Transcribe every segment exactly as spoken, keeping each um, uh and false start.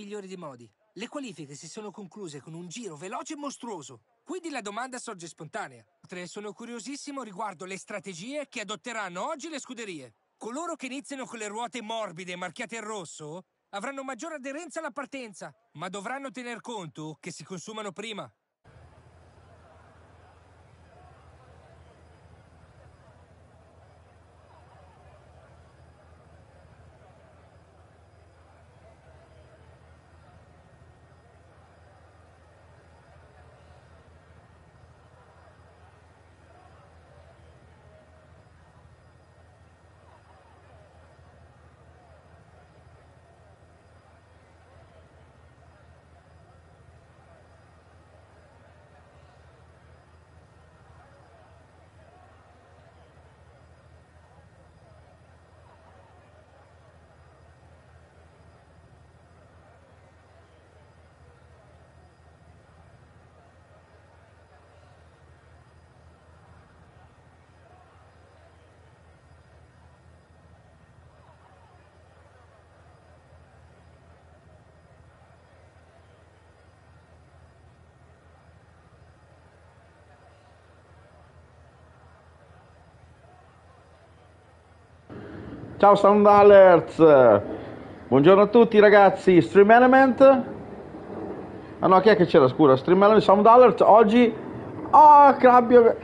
migliori dei modi. Le qualifiche si sono concluse con un giro veloce e mostruoso, quindi la domanda sorge spontanea. Tre, sono curiosissimo riguardo le strategie che adotteranno oggi le scuderie. Coloro che iniziano con le ruote morbide marchiate in rosso avranno maggiore aderenza alla partenza, ma dovranno tener conto che si consumano prima. Ciao Sound Alerts, buongiorno a tutti ragazzi. Stream Element, ah no, chi è che c'era, scusa? Stream Element, Sound Alerts, oggi, oh crabbio,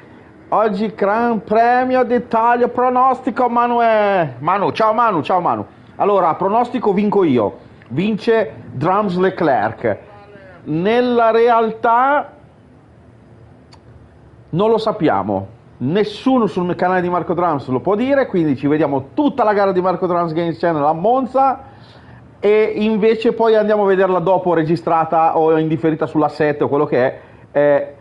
oggi Gran Premio d'Italia, pronostico Manuel, Manu, ciao Manu, ciao Manu. Allora, pronostico vinco io, vince Drums Leclerc, nella realtà non lo sappiamo. Nessuno sul canale di Marcodrums lo può dire, quindi ci vediamo tutta la gara di Marcodrums Games Channel a Monza e invece poi andiamo a vederla dopo registrata o in differita sulla sette o quello che è, eh,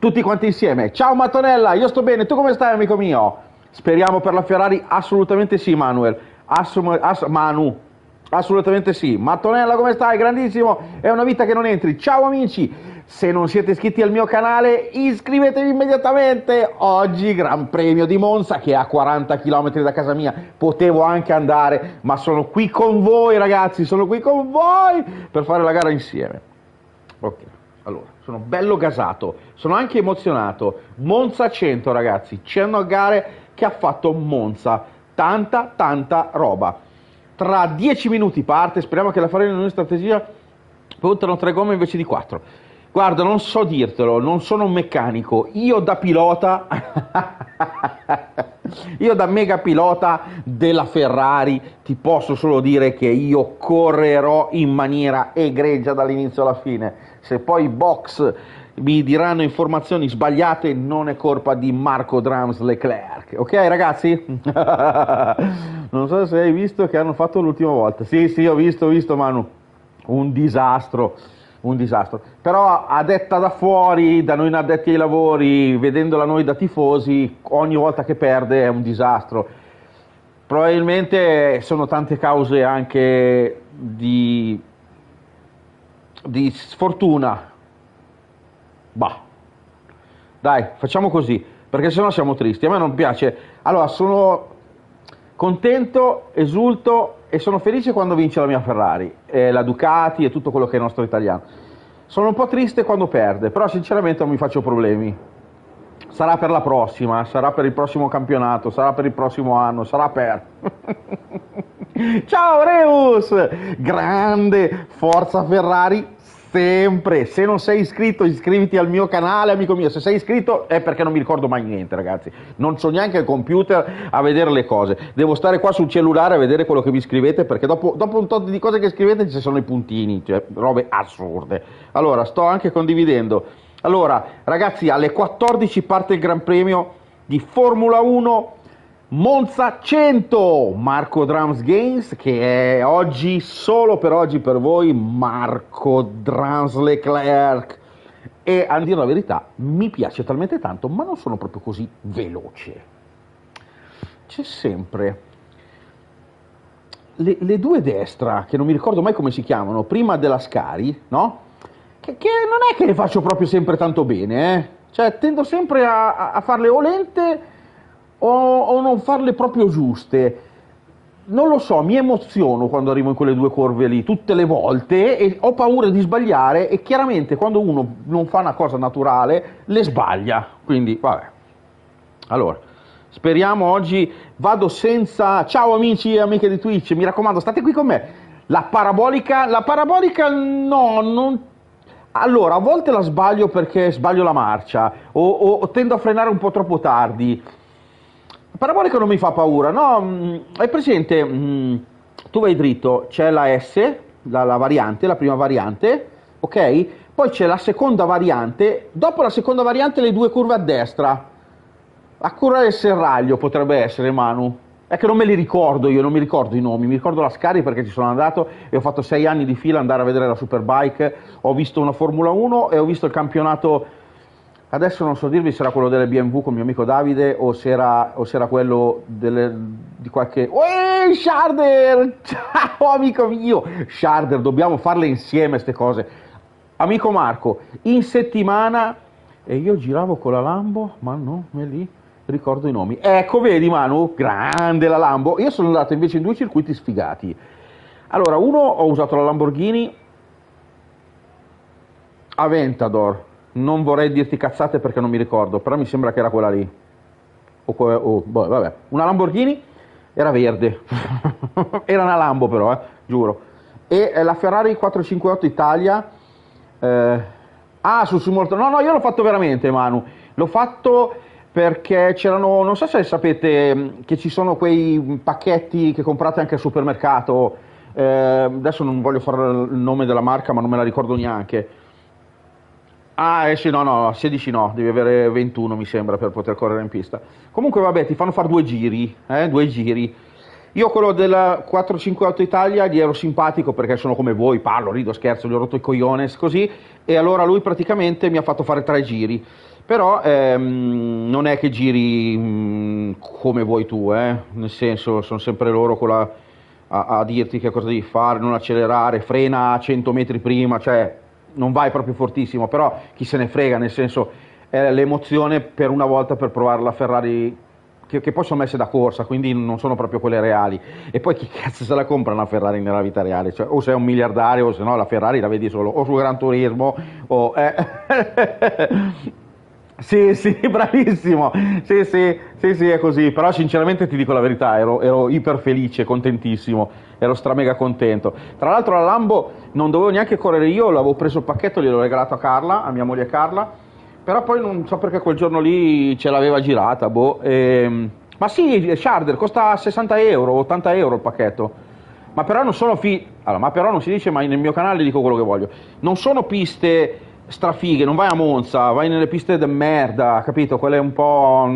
tutti quanti insieme. Ciao Mattonella, io sto bene, tu come stai amico mio? Speriamo per la Ferrari, assolutamente sì Manuel, Assum ass Manu, assolutamente sì. Mattonella come stai? Grandissimo, è una vita che non entri. Ciao amici! Se non siete iscritti al mio canale, iscrivetevi immediatamente. Oggi Gran Premio di Monza, che è a quaranta chilometri da casa mia. Potevo anche andare, ma sono qui con voi ragazzi, sono qui con voi per fare la gara insieme. Ok, allora, sono bello gasato, sono anche emozionato. Monza cento ragazzi, cento gare che ha fatto Monza, tanta tanta roba. Tra dieci minuti parte, speriamo che la faremo in una strategia, puntano tre gomme invece di quattro. Guarda, non so dirtelo, non sono un meccanico, io da pilota, io da mega pilota della Ferrari ti posso solo dire che io correrò in maniera egregia dall'inizio alla fine. Se poi i box mi diranno informazioni sbagliate non è colpa di Marcodrums Leclerc, ok ragazzi? Non so se hai visto che hanno fatto l'ultima volta, sì sì ho visto, ho visto Manu, un disastro. Un disastro, però a detta da fuori, da noi addetti ai lavori, vedendola noi da tifosi, ogni volta che perde è un disastro. Probabilmente sono tante cause anche di, di sfortuna. Bah, dai, facciamo così, perché sennò siamo tristi, a me non piace. Allora, sono contento, esulto e sono felice quando vince la mia Ferrari, e la Ducati e tutto quello che è nostro italiano. Sono un po' triste quando perde, però sinceramente non mi faccio problemi. Sarà per la prossima, sarà per il prossimo campionato, sarà per il prossimo anno, sarà per... Ciao Reus! Grande, forza Ferrari, sempre! Se non sei iscritto iscriviti al mio canale, amico mio. Se sei iscritto è perché non mi ricordo mai niente, ragazzi. Non so neanche il computer a vedere le cose. Devo stare qua sul cellulare a vedere quello che vi scrivete, perché dopo, dopo un tot di cose che scrivete ci sono i puntini, cioè robe assurde. Allora, sto anche condividendo. Allora, ragazzi, alle quattordici parte il Gran Premio di Formula uno Monza cento, Marcodrums Games, che è oggi, solo per oggi per voi, Marcodrums Leclerc. E a dire la verità, mi piace talmente tanto, ma non sono proprio così veloce. C'è sempre le, le due destra, che non mi ricordo mai come si chiamano, prima della Scari, no? Che, che non è che le faccio proprio sempre tanto bene, eh? Cioè tendo sempre a, a farle o lente o, o non farle proprio giuste. non lo so, mi emoziono quando arrivo in quelle due corve lì, tutte le volte, e ho paura di sbagliare, e chiaramente quando uno non fa una cosa naturale, le sbaglia, quindi vabbè. Allora, speriamo oggi, vado senza... Ciao amici e amiche di Twitch, mi raccomando, state qui con me. La parabolica, la parabolica no, non... Allora, a volte la sbaglio perché sbaglio la marcia, o, o, o tendo a frenare un po' troppo tardi. Parabolica non mi fa paura, no? Hai presente, mh, tu vai dritto, c'è la S, la, la variante, la prima variante, ok? Poi c'è la seconda variante, dopo la seconda variante le due curve a destra. La curva del serraglio potrebbe essere, Manu. È che non me li ricordo io, non mi ricordo i nomi, mi ricordo la Scari perché ci sono andato e ho fatto sei anni di fila andare a vedere la Superbike, ho visto una Formula uno e ho visto il campionato... Adesso non so dirvi se era quello delle B M W con mio amico Davide o se era, o se era quello delle, di qualche... Ueeeh, Sharder! Ciao amico mio! Sharder, dobbiamo farle insieme ste cose. Amico Marco, in settimana... E io giravo con la Lambo, ma no, me lì ricordo i nomi. Ecco, vedi Manu, grande la Lambo. Io sono andato invece in due circuiti sfigati. Allora, uno ho usato la Lamborghini Aventador. Non vorrei dirti cazzate perché non mi ricordo, però mi sembra che era quella lì. O, o, boh, vabbè. Una Lamborghini era verde, era una Lambo però, eh, giuro. E eh, la Ferrari quattro cinquantotto Italia, eh, ah, sul simulator. No, no, io l'ho fatto veramente, Manu. L'ho fatto perché c'erano, non so se sapete che ci sono quei pacchetti che comprate anche al supermercato. Eh, adesso non voglio fare il nome della marca, ma non me la ricordo neanche. Ah, eh sì, no, no, sedici no, devi avere ventuno mi sembra per poter correre in pista. Comunque vabbè, ti fanno fare due giri, eh, due giri. Io quello della quattro cinquantotto Italia gli ero simpatico perché sono come voi, parlo, rido, scherzo, gli ho rotto i cojones, così. E allora lui praticamente mi ha fatto fare tre giri. Però ehm, non è che giri mh, come vuoi tu, eh. Nel senso, sono sempre loro con la, a, a dirti che cosa devi fare, non accelerare, frena a cento metri prima, cioè... Non vai proprio fortissimo, però chi se ne frega, nel senso è l'emozione per una volta per provare la Ferrari, che, che poi sono messe da corsa, quindi non sono proprio quelle reali. E poi chi cazzo se la compra una Ferrari nella vita reale? Cioè, o sei un miliardario, o se no la Ferrari la vedi solo o su Gran Turismo, o... Eh. Sì, sì, bravissimo, sì, sì, sì, sì, è così, però sinceramente ti dico la verità, ero, ero iper felice, contentissimo, ero stramega contento. Tra l'altro la Lambo non dovevo neanche correre io, l'avevo preso il pacchetto, gliel'ho regalato a Carla, a mia moglie Carla, però poi non so perché quel giorno lì ce l'aveva girata, boh, e... ma sì, Sharder, costa sessanta euro, ottanta euro il pacchetto, ma però non sono fi... Allora, ma però non si dice, ma nel mio canale dico quello che voglio, non sono piste... strafighe, non vai a Monza, vai nelle piste de merda, capito? Quelle un po'...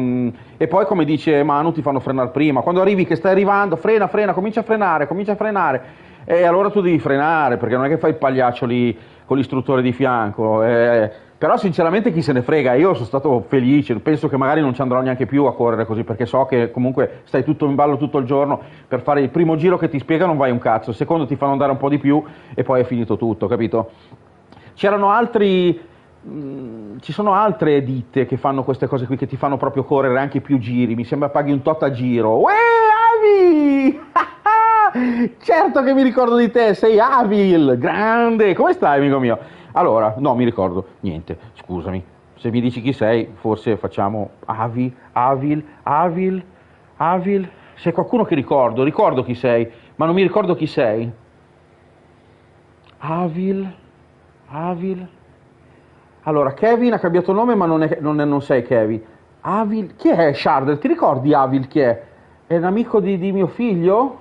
E poi come dice Manu ti fanno frenare prima, quando arrivi che stai arrivando, frena, frena, comincia a frenare, comincia a frenare, e allora tu devi frenare, perché non è che fai il pagliaccio lì con l'istruttore di fianco, eh. Però sinceramente chi se ne frega, io sono stato felice, penso che magari non ci andrò neanche più a correre così, perché so che comunque stai tutto in ballo tutto il giorno, per fare il primo giro che ti spiega non vai un cazzo, il secondo ti fanno andare un po' di più e poi è finito tutto, capito? C'erano altri, mh, ci sono altre ditte che fanno queste cose qui, che ti fanno proprio correre anche più giri, mi sembra paghi un tot a giro. Uè, Avil! Certo che mi ricordo di te, sei Avil, grande! Come stai, amico mio? Allora, no, mi ricordo, niente, scusami, se mi dici chi sei, forse facciamo Avi, Avil, Avil, Avil, c'è qualcuno che ricordo, ricordo chi sei, ma non mi ricordo chi sei. Avil... Avil, allora Kevin ha cambiato nome ma non, è, non, è, non sei Kevin. Avil, chi è Sharder? Ti ricordi Avil chi è? È un amico di, di mio figlio?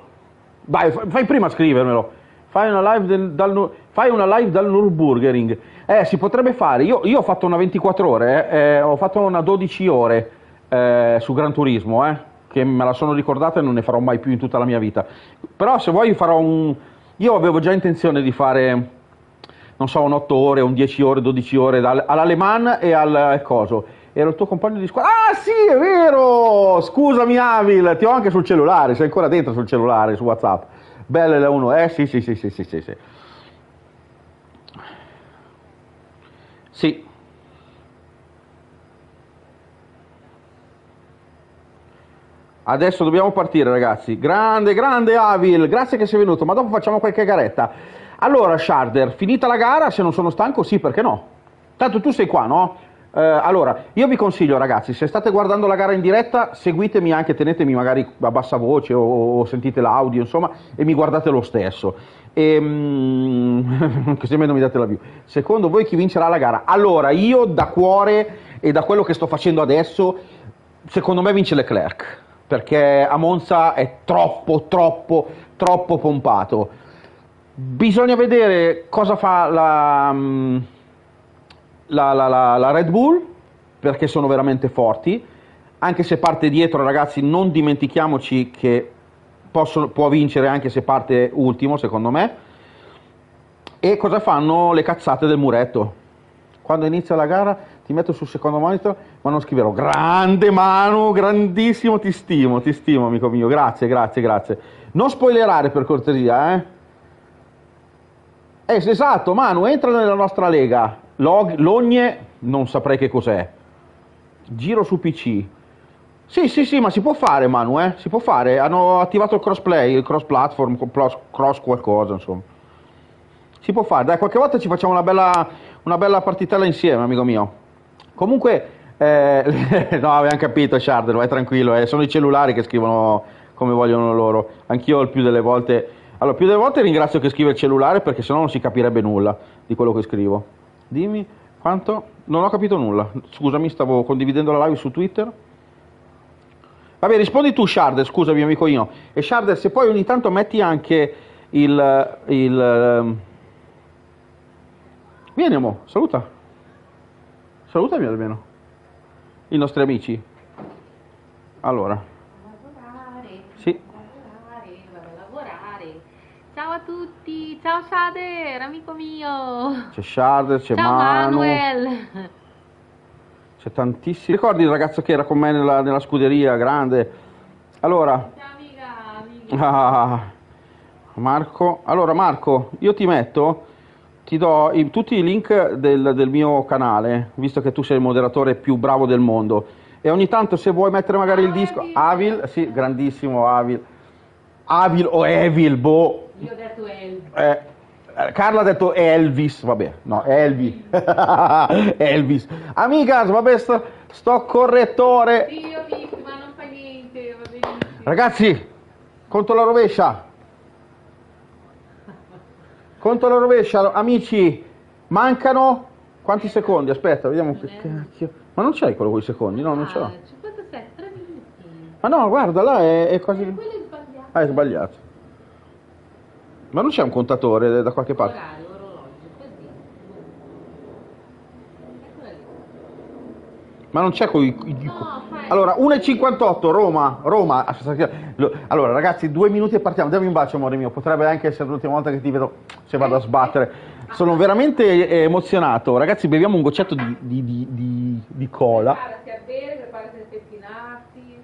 Vai, fai prima a scrivermelo. Fai una live, del, dal, fai una live dal Nürburgring. Eh, si potrebbe fare. Io, io ho fatto una ventiquattro ore, eh, ho fatto una dodici ore eh, su Gran Turismo, eh, che me la sono ricordata e non ne farò mai più in tutta la mia vita. Però se vuoi farò un... Io avevo già intenzione di fare... non so, un otto ore, un dieci ore, dodici ore, all'Aleman e al coso. Ero il tuo compagno di squadra. Ah sì, è vero! Scusami Avil, ti ho anche sul cellulare, sei ancora dentro sul cellulare, su WhatsApp. Belle la uno, eh sì, sì, sì, sì, sì, sì, sì. Sì. Adesso dobbiamo partire, ragazzi. Grande, grande Avil, grazie che sei venuto, ma dopo facciamo qualche garetta. Allora, Sharder, finita la gara, se non sono stanco, sì, perché no? Tanto tu sei qua, no? Eh, allora, io vi consiglio, ragazzi, se state guardando la gara in diretta, seguitemi anche, tenetemi magari a bassa voce o, o sentite l'audio, insomma, e mi guardate lo stesso. E, mm, così almeno mi date la view. Secondo voi chi vincerà la gara? Allora, io da cuore e da quello che sto facendo adesso, secondo me vince Leclerc. Perché a Monza è troppo, troppo, troppo pompato. Bisogna vedere cosa fa la, la, la, la, la Red Bull, perché sono veramente forti. Anche se parte dietro, ragazzi, non dimentichiamoci che possono, può vincere anche se parte ultimo, secondo me. E cosa fanno le cazzate del muretto? Quando inizia la gara ti metto sul secondo monitor, ma non scriverò. Grande Manu, grandissimo, ti stimo, ti stimo amico mio, grazie, grazie, grazie. Non spoilerare per cortesia, eh? Eh, esatto, Manu, entra nella nostra lega. Log, Logne, non saprei che cos'è. Giro su P C. Sì, sì, sì, ma si può fare, Manu, eh? Si può fare, hanno attivato il crossplay, il cross platform, cross qualcosa, insomma. Si può fare, dai, qualche volta ci facciamo una bella... una bella partitella insieme, amico mio. Comunque, eh, no, abbiamo capito, Sharder, vai tranquillo, eh, sono i cellulari che scrivono come vogliono loro. Anch'io il più delle volte... Allora, più delle volte ringrazio che scrive il cellulare, perché sennò non si capirebbe nulla di quello che scrivo. Dimmi, quanto... Non ho capito nulla. Scusami, stavo condividendo la live su Twitter. Vabbè, rispondi tu, Sharder, scusami, amico io. E Sharder, se poi ogni tanto metti anche il... il vieni, amore, saluta. Salutami almeno. I nostri amici. Allora. Lavorare. Sì. Lavorare, vado a lavorare. Ciao a tutti. Ciao Sharder, amico mio. C'è Sharder, c'è Manu. Ciao Manuel. C'è tantissimi. Ricordi il ragazzo che era con me nella, nella scuderia, grande. Allora. Ciao amica, amica. Ah, Marco. Allora Marco, io ti metto... Ti do i, tutti i link del, del mio canale, visto che tu sei il moderatore più bravo del mondo. E ogni tanto se vuoi mettere magari il disco... Avil, sì, grandissimo Avil. Avil o Evil, boh. Io ho detto Elvis. Eh, Carla ha detto Elvis, vabbè, no, Elvis. Elvis. Amigas, vabbè, sto, sto correttore. Sì, ho visto, ma non fa niente, va benissimo. Ragazzi, contro la rovescia. Conto la rovescia, amici, mancano quanti secondi? Aspetta, vediamo che cacchio. Ma non c'è quello con i secondi, no, non ce l'ho. Ma no, guarda, là è, è quasi... Ah, è sbagliato. Ma non c'è un contatore da qualche parte? Ma non c'è con i... Allora, una e cinquantotto, Roma, Roma. Allora, ragazzi, due minuti e partiamo. Dammi un bacio, amore mio. Potrebbe anche essere l'ultima volta che ti vedo, se vado a sbattere. Sono veramente emozionato. Ragazzi, beviamo un goccetto di, di, di, di, di cola. Preparati a bere, preparati a pettinarti.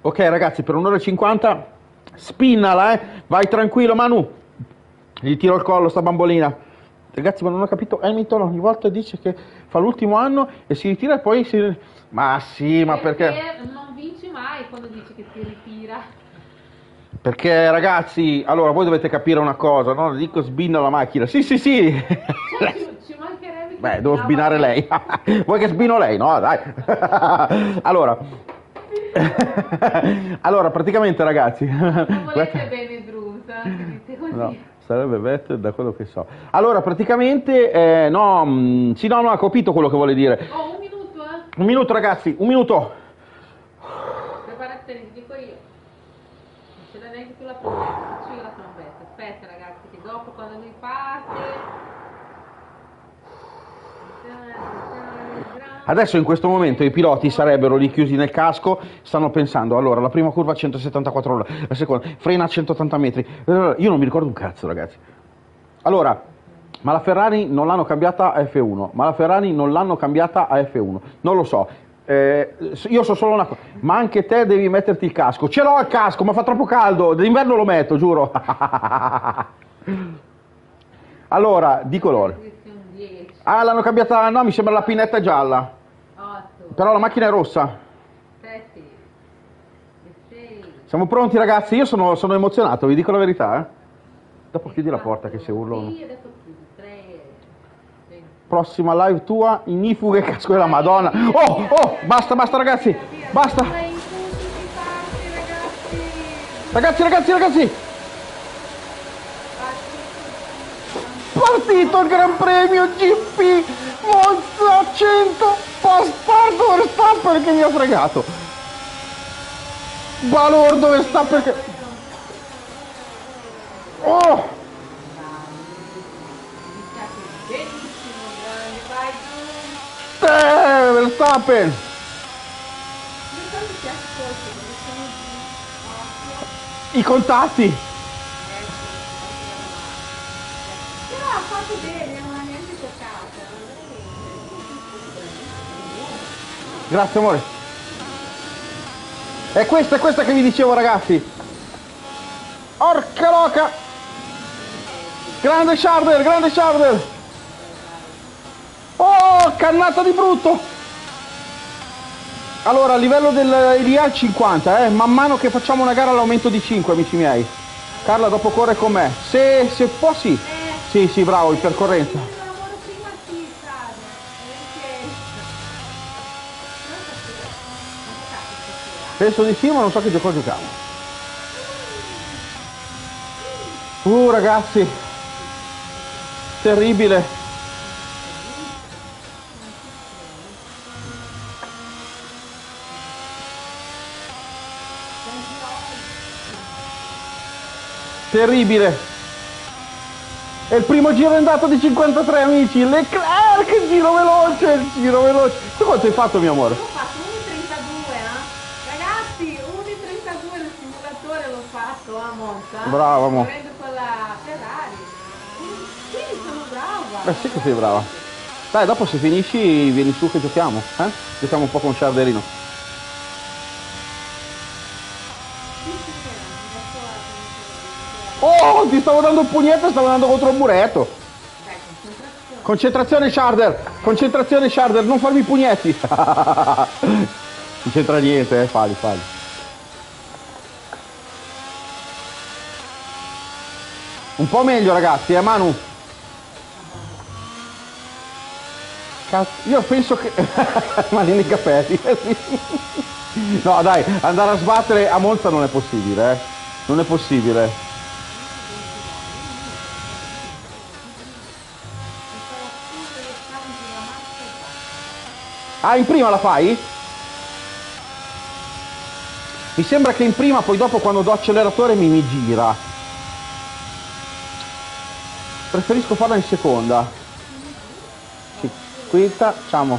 Ok, ragazzi, per un'ora e cinquanta spinnala, eh. Vai tranquillo, Manu. Gli tiro il collo, sta bambolina. Ragazzi, ma non ho capito, Hamilton ogni volta dice che fa l'ultimo anno e si ritira e poi si... Ma sì, ma perché... Perché non vinci mai quando dice che si ritira. Perché, ragazzi, allora, voi dovete capire una cosa, no? Dico sbinna la macchina. Sì, sì, sì! Cioè, ci, ci mancherebbe... Beh, devo sbinare lei. Vuoi che sbino lei? No, dai! Allora... allora, praticamente, ragazzi... Non volete bene, Drusa, che dite così. No. Sarebbe Vettel da quello che so. Allora, praticamente, eh, no, mh, sì, no, no, ha capito quello che vuole dire. Oh, un minuto, eh? Un minuto, ragazzi, un minuto. Preparatevi, dico io. Non ce l'ha neanche più la trombetta, c'è la trombetta. Aspetta, ragazzi, che dopo quando lui parte... Adesso in questo momento i piloti sarebbero lì chiusi nel casco, stanno pensando, allora, la prima curva a centosettantaquattro ore, la seconda, frena a centottanta metri, io non mi ricordo un cazzo, ragazzi. Allora, ma la Ferrari non l'hanno cambiata a F uno, ma la Ferrari non l'hanno cambiata a F uno, non lo so, eh, io so solo una cosa, ma anche te devi metterti il casco, ce l'ho il casco, ma fa troppo caldo, d'inverno lo metto, giuro. Allora, di colore. Ah, l'hanno cambiata, no, mi sembra la pinetta gialla. Però la macchina è rossa. Siamo pronti ragazzi, io sono, sono emozionato, vi dico la verità. Eh. Dopo chiudi la porta che se urlo. Prossima live tua, Inifu che casco della Madonna. Oh, oh, basta, basta ragazzi, basta. Ragazzi, ragazzi, ragazzi. Partito il Gran Premio G P Monza cento, bastardo Verstappen che mi ha fregato. Balordo Verstappen che... Oh! Eh, Verstappen! I contatti! Però ha fatto bene, non ha neanche toccato. Grazie amore! È questa, è questa che vi dicevo ragazzi. Orca loca. Grande Sharder, grande Sharder. Oh, cannata di brutto. Allora, a livello dell'I A cinquanta, eh, man mano che facciamo una gara l'aumento di cinque, amici miei. Carla dopo corre con me. Se, se può sì. Sì, sì, bravo, in percorrenza. Penso di sì, ma non so che gioco giocavo. Uh ragazzi, terribile. Terribile. È il primo giro andato di cinquantatré amici. Leclerc, giro veloce, giro veloce. Tu quanto hai fatto mio amore? Brava amore. Prendo con la Ferrari. Sì, sono brava. Eh sì che sei brava. Dai, dopo se finisci vieni su che giochiamo, eh? Giochiamo un po' con Sharderino. Oh, ti stavo dando un pugnetto e stavo andando contro un muretto. Concentrazione Sharder, concentrazione Sharder, non farmi pugnetti. Non c'entra niente, eh, falli, falli. Un po' meglio ragazzi, eh Manu? Cazzo, io penso che... Mani nei capelli. No dai, andare a sbattere a Monza non è possibile, eh. Non è possibile. Ah, in prima la fai? Mi sembra che in prima, poi dopo quando do acceleratore mi, mi gira. Preferisco farla in seconda. Sì, quinta, ciao.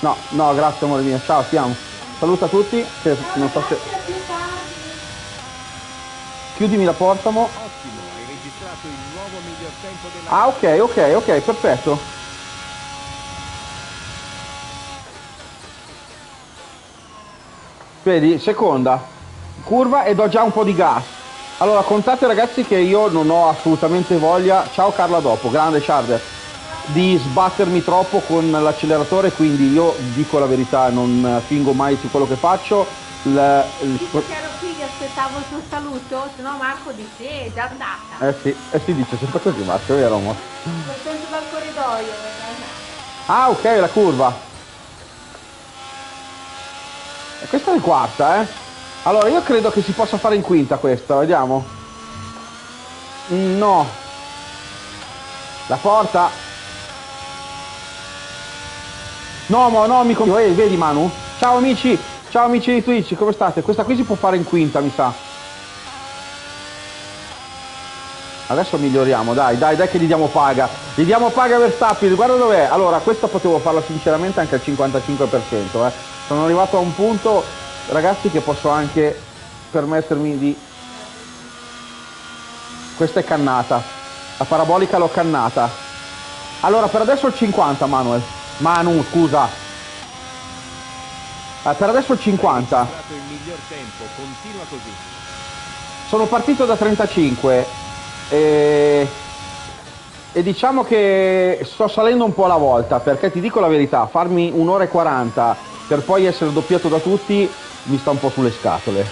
No, no, grazie amore mio, ciao, ti amo. Saluta a tutti, che non so se... Chiudimi la porta, mo. Ah, ok, ok, ok, perfetto. Vedi, seconda, curva e do già un po' di gas. Allora contate ragazzi che io non ho assolutamente voglia, ciao Carla dopo, grande Sharder, di sbattermi troppo con l'acceleratore, quindi io dico la verità, non fingo mai su quello che faccio. L sì, se ero qui che aspettavo il tuo saluto, se no Marco dice eh, è già andata. Eh sì, eh sì dice sempre così Marco, è vero amore? Penso dal corridoio. Ah ok, la curva. E questa è quarta, eh? Allora io credo che si possa fare in quinta questa, vediamo. No. La porta. No, ma no, amico mio, eh, vedi Manu? Ciao amici, ciao amici di Twitch, come state? Questa qui si può fare in quinta, mi sa. Adesso miglioriamo, dai, dai, dai che gli diamo paga. Gli diamo paga Verstappen, guarda dov'è. Allora, questa potevo farla sinceramente anche al cinquantacinque per cento, eh. Sono arrivato a un punto... Ragazzi che posso anche permettermi di... Questa è cannata. La parabolica l'ho cannata. Allora per adesso il cinquanta Manuel. Manu scusa. Ah, per adesso il cinquanta. Sono partito da trentacinque. E... E diciamo che sto salendo un po' alla volta, perché ti dico la verità, farmi un'ora e quaranta per poi essere doppiato da tutti mi sta un po' sulle scatole.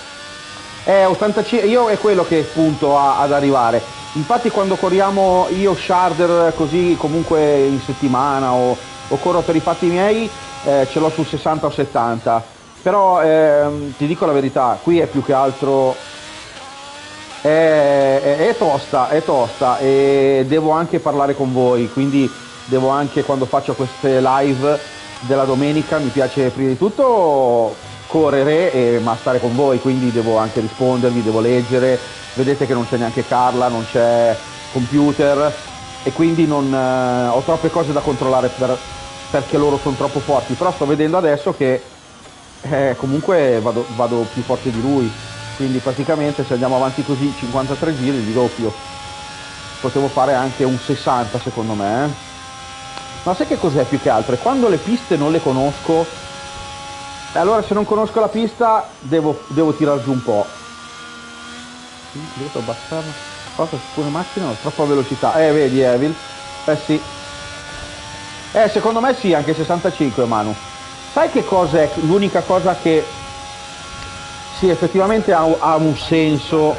Eh, ottantacinque, io è quello che punto a, ad arrivare. Infatti quando corriamo io, Sharder, così comunque in settimana o, o corro per i fatti miei, eh, ce l'ho su sessanta o settanta. Però ehm, ti dico la verità, qui è più che altro... È, è, è tosta, è tosta e devo anche parlare con voi, quindi devo anche, quando faccio queste live della domenica, mi piace prima di tutto correre e, ma stare con voi, quindi devo anche rispondervi, devo leggere, vedete che non c'è neanche Carla, non c'è computer e quindi non eh, ho troppe cose da controllare per, perché loro sono troppo forti, però sto vedendo adesso che eh, comunque vado, vado più forte di lui. Quindi praticamente se andiamo avanti così cinquantatré giri di doppio, potevo fare anche un sessanta secondo me, eh? Ma sai che cos'è più che altro? Quando le piste non le conosco, allora se non conosco la pista devo, devo tirar giù un po'. Devo abbassarla, cosa su una macchina ho troppa velocità, eh vedi Avil? Eh sì, eh secondo me sì, anche sessantacinque Manu. Sai che cosa è l'unica cosa che... Sì, effettivamente ha, ha un senso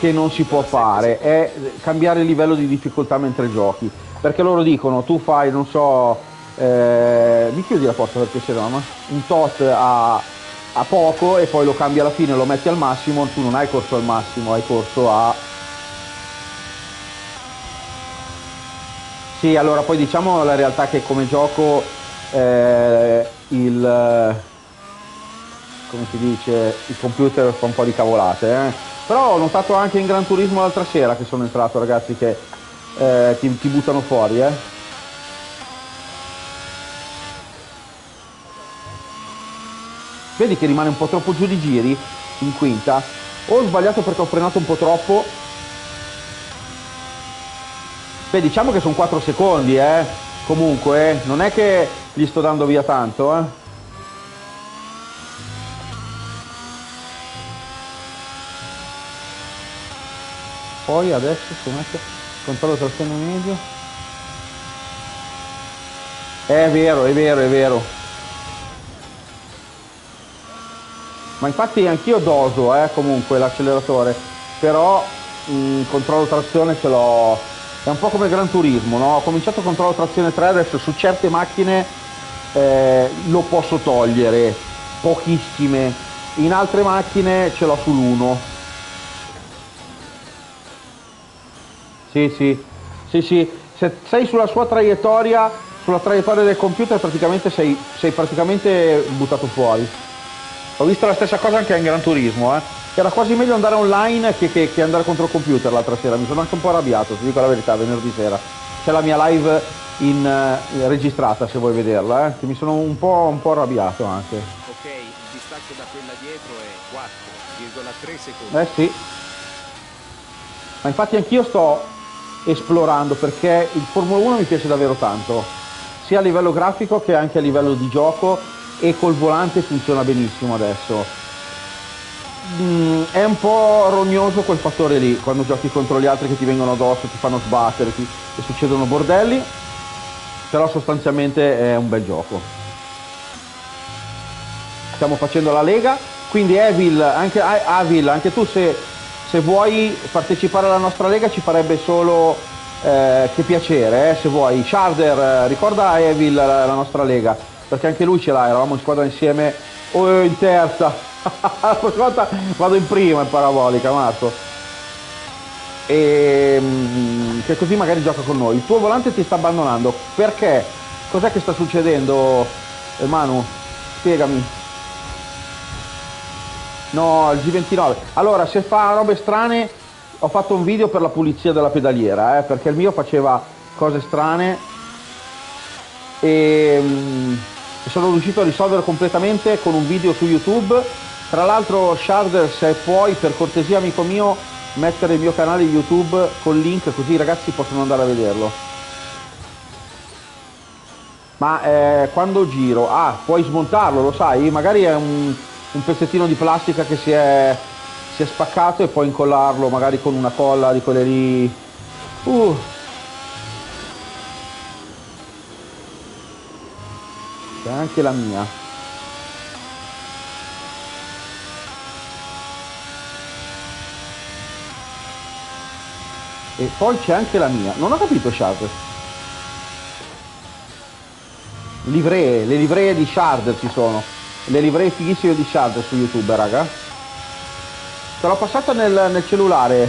che non si può fare, è cambiare il livello di difficoltà mentre giochi, perché loro dicono tu fai, non so, eh, mi chiudi la porta perché se no, ma un tot a, a poco e poi lo cambi alla fine, lo metti al massimo, tu non hai corso al massimo, hai corso a... Sì, allora poi diciamo la realtà che come gioco eh, il... come si dice, il computer fa un po' di cavolate, eh? Però ho notato anche in Gran Turismo l'altra sera che sono entrato, ragazzi, che eh, ti, ti buttano fuori, eh? Vedi che rimane un po' troppo giù di giri in quinta, ho sbagliato perché ho frenato un po' troppo. Beh, diciamo che sono quattro secondi, eh? Comunque, eh? Non è che gli sto dando via tanto, eh? Poi adesso si mette controllo trazione medio. È vero, è vero, è vero. Ma infatti anch'io doso eh, comunque l'acceleratore. Però mh, controllo trazione ce l'ho. È un po' come Gran Turismo, no? Ho cominciato controllo trazione tre, adesso su certe macchine eh, lo posso togliere. Pochissime. In altre macchine ce l'ho sull'uno. Sì, sì, sì, sì, se sei sulla sua traiettoria, sulla traiettoria del computer praticamente sei, sei praticamente buttato fuori. Ho visto la stessa cosa anche in Gran Turismo, eh. Era quasi meglio andare online che, che, che andare contro il computer l'altra sera, mi sono anche un po' arrabbiato, ti dico la verità, venerdì sera. C'è la mia live in, eh, registrata se vuoi vederla, eh, che mi sono un po', un po' arrabbiato anche. Ok, il distacco da quella dietro è quattro virgola tre secondi. Eh sì. Ma infatti anch'io sto esplorando, perché il Formula uno mi piace davvero tanto, sia a livello grafico che anche a livello di gioco, e col volante funziona benissimo adesso. Mm, è un po' rognoso quel fattore lì, quando giochi contro gli altri che ti vengono addosso, ti fanno sbattere, ti, e succedono bordelli, però sostanzialmente è un bel gioco. Stiamo facendo la Lega, quindi Avil, anche, Avil, anche tu se... se vuoi partecipare alla nostra Lega ci farebbe solo eh, che piacere, eh, se vuoi. Sharder, eh, ricorda Evil la, la nostra Lega, perché anche lui ce l'ha, eravamo in squadra insieme, oh, in terza, la prossima volta vado in prima in parabolica, Marco. E mh, che così magari gioca con noi. Il tuo volante ti sta abbandonando, perché? Cos'è che sta succedendo, eh, Manu? Spiegami. No, il G ventinove. Allora, se fa robe strane, ho fatto un video per la pulizia della pedaliera, eh, perché il mio faceva cose strane e mm, sono riuscito a risolvere completamente con un video su YouTube. Tra l'altro, Sharder, se puoi, per cortesia, amico mio, mettere il mio canale YouTube col link, così i ragazzi possono andare a vederlo. Ma eh, quando giro... Ah, puoi smontarlo, lo sai? Magari è un... un pezzettino di plastica che si è, si è spaccato e poi incollarlo magari con una colla di quelle lì. Uh, C'è anche la mia. E poi c'è anche la mia. Non ho capito, Sharder. Livree, le livree di Sharder ci sono. Le livree fighissime di Sharder su YouTube, raga. Te l'ho passata nel, nel cellulare.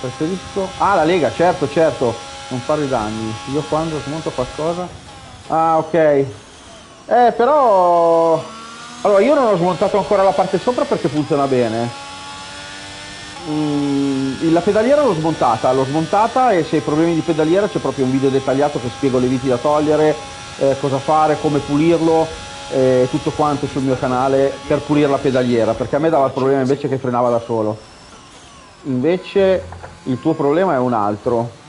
Preferisco... Ah, la lega, certo, certo. Non fare danni. Io quando smonto qualcosa... Ah, ok. Eh, però... Allora, io non ho smontato ancora la parte sopra perché funziona bene. Mm, la pedaliera l'ho smontata, l'ho smontata e se hai problemi di pedaliera c'è proprio un video dettagliato che spiego le viti da togliere, eh, cosa fare, come pulirlo, eh, tutto quanto sul mio canale per pulire la pedaliera, perché a me dava il problema invece che frenava da solo. Invece il tuo problema è un altro.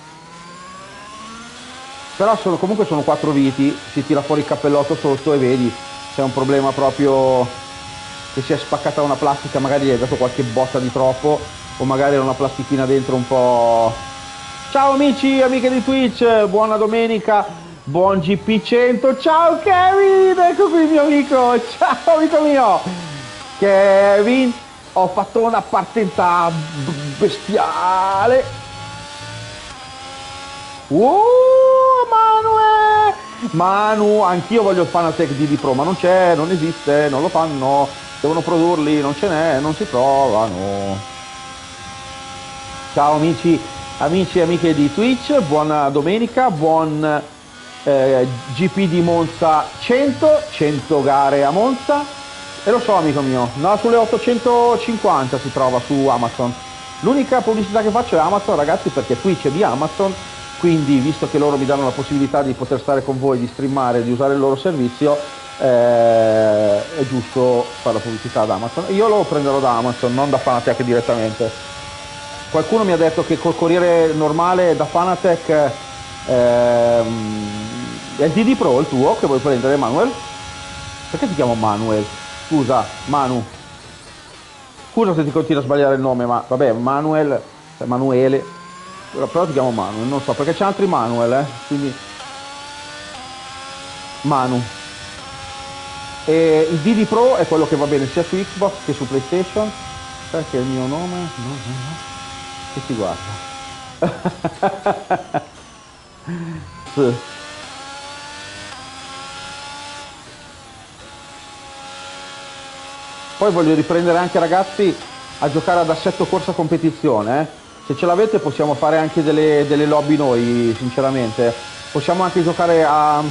Però sono, comunque sono quattro viti, si tira fuori il cappellotto sotto e vedi c'è un problema proprio che si è spaccata una plastica, magari gli hai dato qualche botta di troppo, o magari era una plastichina dentro un po'... Ciao amici e amiche di Twitch, buona domenica, buon G P cento, ciao Kevin, ecco qui il mio amico, ciao amico mio! Kevin, ho fatto una partenza bestiale! Uh, Manuel! Manu, anch'io voglio il Fanatec D D Pro, ma non c'è, non esiste, non lo fanno, devono produrli, non ce n'è, non si trovano! Ciao amici, amici e amiche di Twitch, buona domenica, buon eh, G P di Monza cento, cento gare a Monza. E lo so amico mio, no, sulle ottocentocinquanta si trova su Amazon. L'unica pubblicità che faccio è Amazon ragazzi, perché Twitch è di Amazon, quindi visto che loro mi danno la possibilità di poter stare con voi, di streamare, di usare il loro servizio, eh, è giusto fare la pubblicità ad Amazon. Io lo prenderò da Amazon, non da Fanatec direttamente. Qualcuno mi ha detto che col corriere normale da Fanatec ehm, è il D D Pro il tuo che vuoi prendere, Manuel? Perché ti chiamo Manuel? Scusa, Manu. Scusa se ti continuo a sbagliare il nome, ma vabbè, Manuel, cioè Manuele. Però ti chiamo Manuel, non so, perché c'è altri Manuel, eh? Quindi... Manu. E il D D Pro è quello che va bene sia su Xbox che su PlayStation. Perché è il mio nome? No, no, no. Che si guarda. Sì. Poi voglio riprendere anche ragazzi a giocare ad assetto corsa competizione, eh? Se ce l'avete possiamo fare anche delle, delle lobby noi sinceramente, possiamo anche giocare a,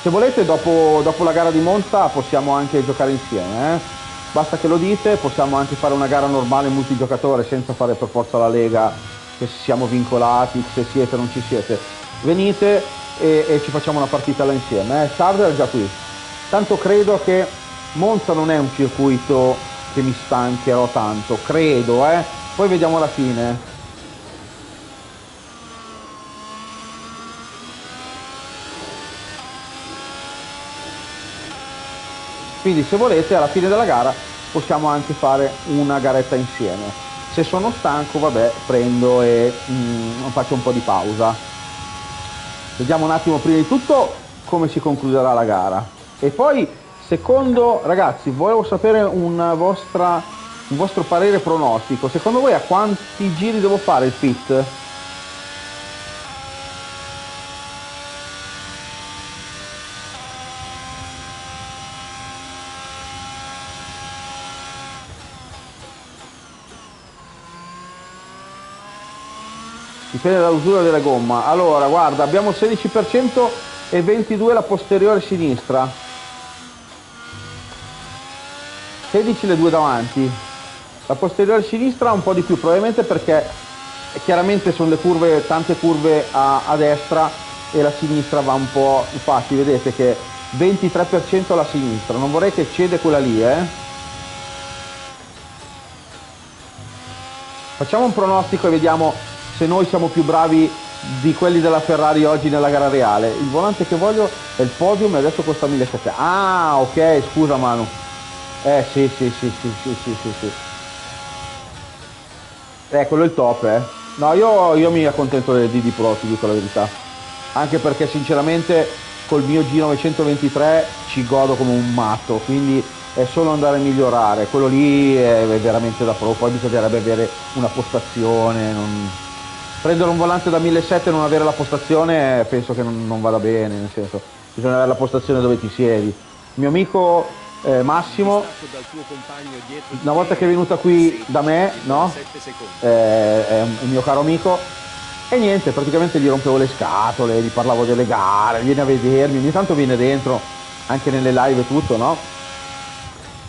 se volete dopo, dopo la gara di Monza possiamo anche giocare insieme, eh? Basta che lo dite, possiamo anche fare una gara normale multigiocatore senza fare per forza la Lega, che siamo vincolati, se siete o non ci siete. Venite e, e ci facciamo una partita là insieme, eh. Sharder è già qui. Tanto credo che Monza non è un circuito che mi stancherò tanto, credo, eh. Poi vediamo alla fine. Quindi se volete alla fine della gara possiamo anche fare una garetta insieme. Se sono stanco vabbè prendo e mm, faccio un po' di pausa. Vediamo un attimo prima di tutto come si concluderà la gara. E poi secondo, ragazzi, volevo sapere una vostra, un vostro parere pronostico. Secondo voi a quanti giri devo fare il pit? Dipende dall'usura della gomma. Allora guarda, abbiamo il sedici per cento e ventidue per cento la posteriore sinistra, sedici le due davanti, la posteriore sinistra un po' di più probabilmente perché chiaramente sono le curve, tante curve a, a destra e la sinistra va un po', infatti vedete che ventitré per cento la sinistra, non vorrei che cede quella lì, eh. Facciamo un pronostico e vediamo se noi siamo più bravi di quelli della Ferrari oggi nella gara reale. Il volante che voglio è il podium e adesso costa millesettecento. Ah ok, scusa Manu. Eh sì sì sì sì sì sì sì sì. Eh, quello è il top, eh. No, io, io mi accontento del D D Pro, ti dico la verità. Anche perché sinceramente col mio G novecentoventitré ci godo come un matto, quindi è solo andare a migliorare, quello lì è veramente da pro. Poi bisognerebbe avere una postazione, non... prendere un volante da millesettecento e non avere la postazione penso che non, non vada bene, nel senso bisogna avere la postazione dove ti siedi. Mio amico eh, Massimo, una volta che è venuta qui da me, no? Eh, è un mio caro amico, e niente, praticamente gli rompevo le scatole, gli parlavo delle gare, viene a vedermi, ogni tanto viene dentro, anche nelle live e tutto, no?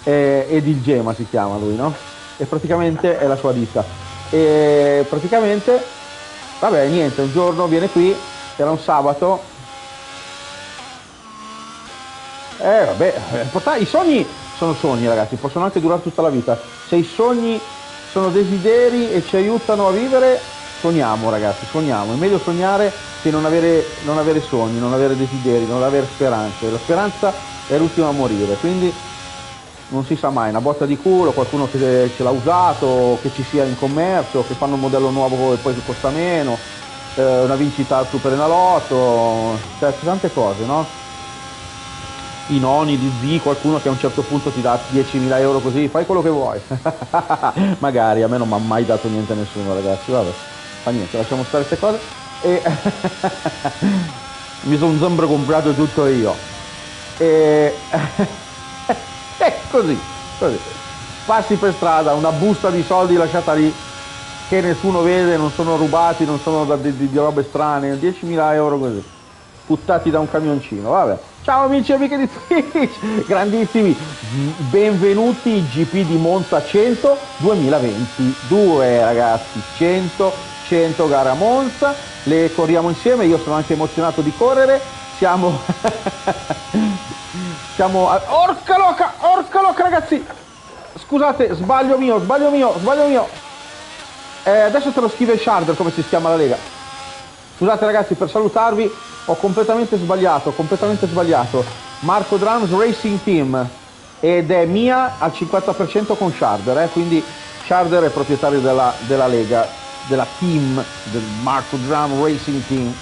E, ed il Gema si chiama lui, no? E praticamente è la sua ditta. E praticamente, vabbè, niente, un giorno viene qui, era un sabato, eh vabbè, i sogni sono sogni, ragazzi, possono anche durare tutta la vita. Se i sogni sono desideri e ci aiutano a vivere, sogniamo ragazzi, sogniamo, è meglio sognare che non avere, non avere sogni, non avere desideri, non avere speranze. La speranza è l'ultima a morire, quindi non si sa mai, una botta di culo, qualcuno che ce l'ha usato, che ci sia in commercio, che fanno un modello nuovo e poi che costa meno, eh, una vincita al Superenalotto, cioè tante cose, no? I nonni di zii, qualcuno che a un certo punto ti dà diecimila euro così, fai quello che vuoi. Magari, a me non mi ha mai dato niente a nessuno, ragazzi, vabbè. Ma niente, lasciamo stare queste cose e mi sono sempre comprato tutto io e così, così passi per strada, una busta di soldi lasciata lì che nessuno vede, non sono rubati, non sono da, di, di robe strane, diecimila euro così buttati da un camioncino, vabbè. Ciao amici e amiche di Twitch, grandissimi, benvenuti G P di Monza cento duemilaventidue, ragazzi, cento cento gara a Monza, le corriamo insieme, io sono anche emozionato di correre, siamo siamo a... orca loca, orca loca ragazzi, scusate, sbaglio mio, sbaglio mio, sbaglio mio, eh, adesso te lo scrive Sharder come si chiama la lega, scusate ragazzi, per salutarvi ho completamente sbagliato, completamente sbagliato, Marcodrums Racing Team, ed è mia al cinquanta per cento con Sharder, eh? Quindi Sharder è proprietario della, della lega, della team del Marco Drum Racing Team.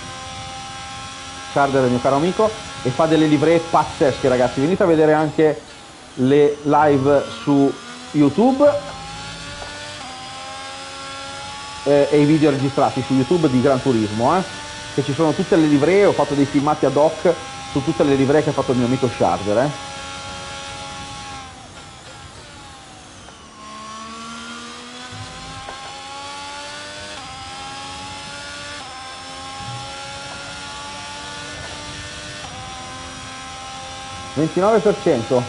Sharder è mio caro amico e fa delle livree pazzesche, ragazzi, venite a vedere anche le live su YouTube eh, e i video registrati su YouTube di Gran Turismo, eh, che ci sono tutte le livree, ho fatto dei filmati ad hoc su tutte le livree che ha fatto il mio amico Sharder, eh. ventinove per cento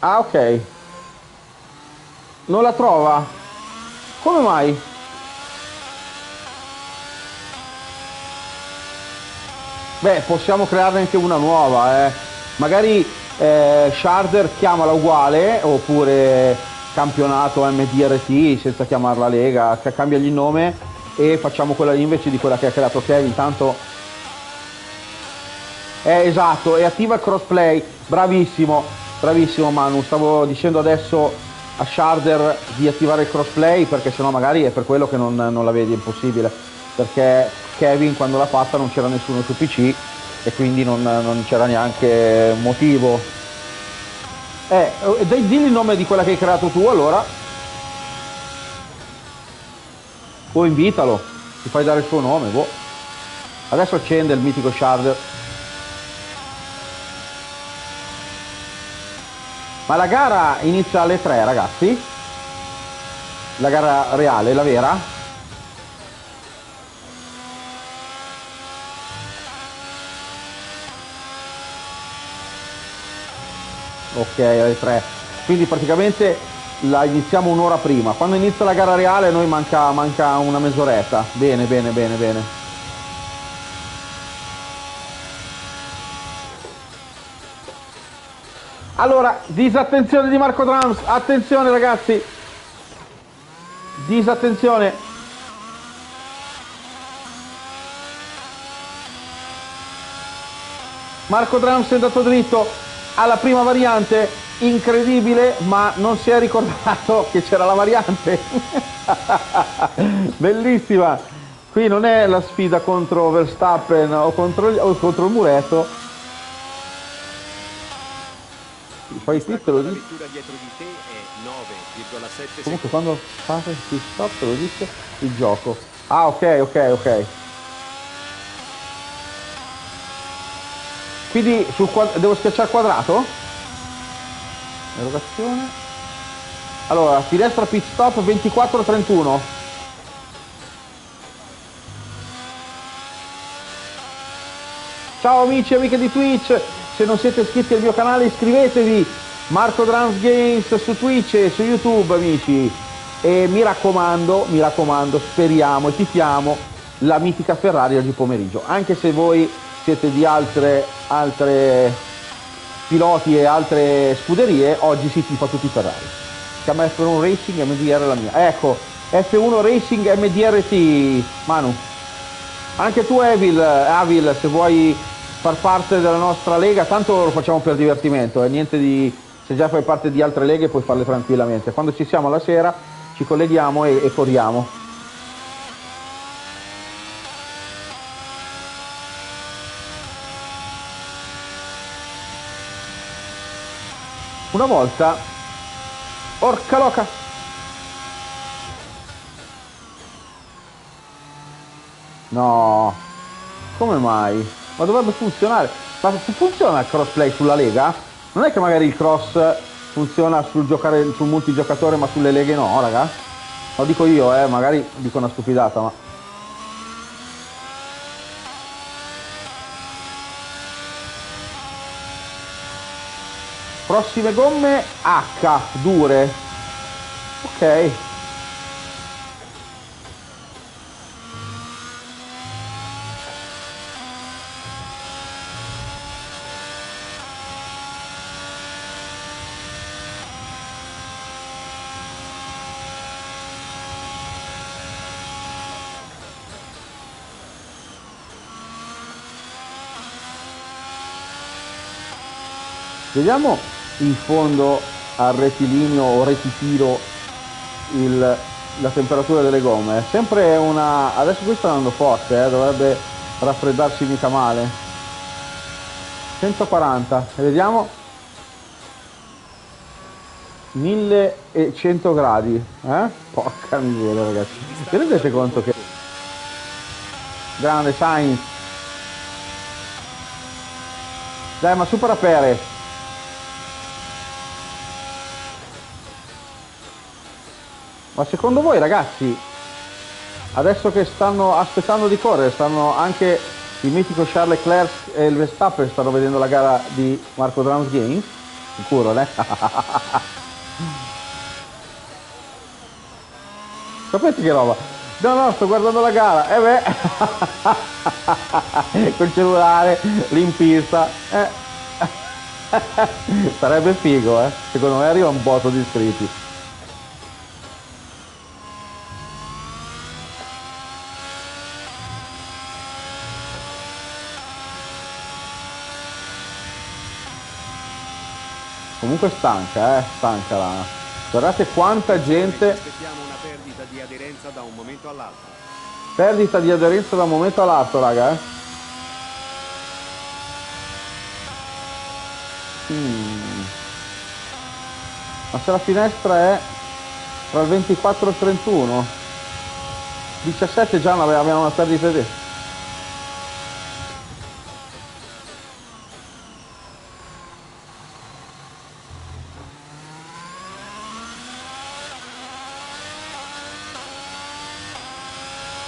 ah ok, non la trova, come mai? Beh, possiamo crearne anche una nuova, eh, magari eh, Sharder chiamala uguale, oppure campionato M D R T senza chiamarla lega, cambia il nome e facciamo quella lì invece di quella che ha creato Kevin, tanto è eh, esatto, e attiva il crossplay, bravissimo, bravissimo Manu, stavo dicendo adesso a Sharder di attivare il crossplay perché sennò magari è per quello che non, non la vedi, è impossibile, perché Kevin quando l'ha fatta non c'era nessuno su P C e quindi non, non c'era neanche motivo. Eh, dai, dilli il nome di quella che hai creato tu allora, o invitalo, ti fai dare il suo nome, boh. Adesso accende il mitico Sharder. Ma la gara inizia alle tre, ragazzi, la gara reale, la vera. Ok, alle tre, quindi praticamente la iniziamo un'ora prima, quando inizia la gara reale noi manca, manca una mezz'oretta, bene bene bene bene. Allora, disattenzione di Marcodrums, attenzione ragazzi, disattenzione, Marcodrums è andato dritto alla prima variante, incredibile, ma non si è ricordato che c'era la variante. Bellissima. Qui non è la sfida contro Verstappen o contro, o contro il muretto. Fai sì, te lo dico. Comunque quando fate il stop te lo dice il gioco. Ah, ok, ok, ok. Quindi sul quadro, devo schiacciare quadrato? Erogazione. Allora, finestra pit stop ventiquattro trentuno. Ciao amici e amiche di Twitch, se non siete iscritti al mio canale iscrivetevi. Marcodrums Games su Twitch e su YouTube amici. E mi raccomando, mi raccomando, speriamo e tifiamo la mitica Ferrari oggi pomeriggio. Anche se voi siete di altre... altre piloti e altre scuderie, oggi si tifa tutti i Ferrari. Si chiama F uno Racing M D R la mia. Ecco, F uno Racing M D R T, Manu. Anche tu Avil, Avil, se vuoi far parte della nostra lega, tanto lo facciamo per divertimento, eh? Niente di, se già fai parte di altre leghe puoi farle tranquillamente. Quando ci siamo la sera ci colleghiamo e, e corriamo. Una volta, orca loca. No, come mai? Ma dovrebbe funzionare. Ma funziona il crossplay sulla lega? Non è che magari il cross funziona sul giocare sul multigiocatore ma sulle leghe no, raga? Lo dico io, eh, magari dico una stupidata, ma. Prossime gomme H, dure. Ok. Vediamo in fondo al rettilineo o rettifilo il, la temperatura delle gomme. È sempre una... adesso qui sta andando forte, eh, dovrebbe raffreddarsi mica male. centoquaranta e vediamo millecento gradi, eh? Porca miseria ragazzi, vi rendete conto che grande Sainz, dai, ma supera Perez. Ma secondo voi ragazzi, adesso che stanno aspettando di correre, stanno anche il mitico Charles Leclerc e il Verstappen stanno vedendo la gara di Marcodrums Games? Sicuro, eh? Sapete che roba? No, no, sto guardando la gara, e eh beh, col cellulare, l'impista, eh. Sarebbe figo, eh? Secondo me arriva un botto di iscritti. Comunque stanca, eh, stanca la... Guardate quanta gente... Aspettiamo una perdita di aderenza da un momento all'altro. Perdita di aderenza da un momento all'altro, raga, eh. Mm. Ma se la finestra è tra il ventiquattro e il trentuno? diciassette già abbiamo una perdita di...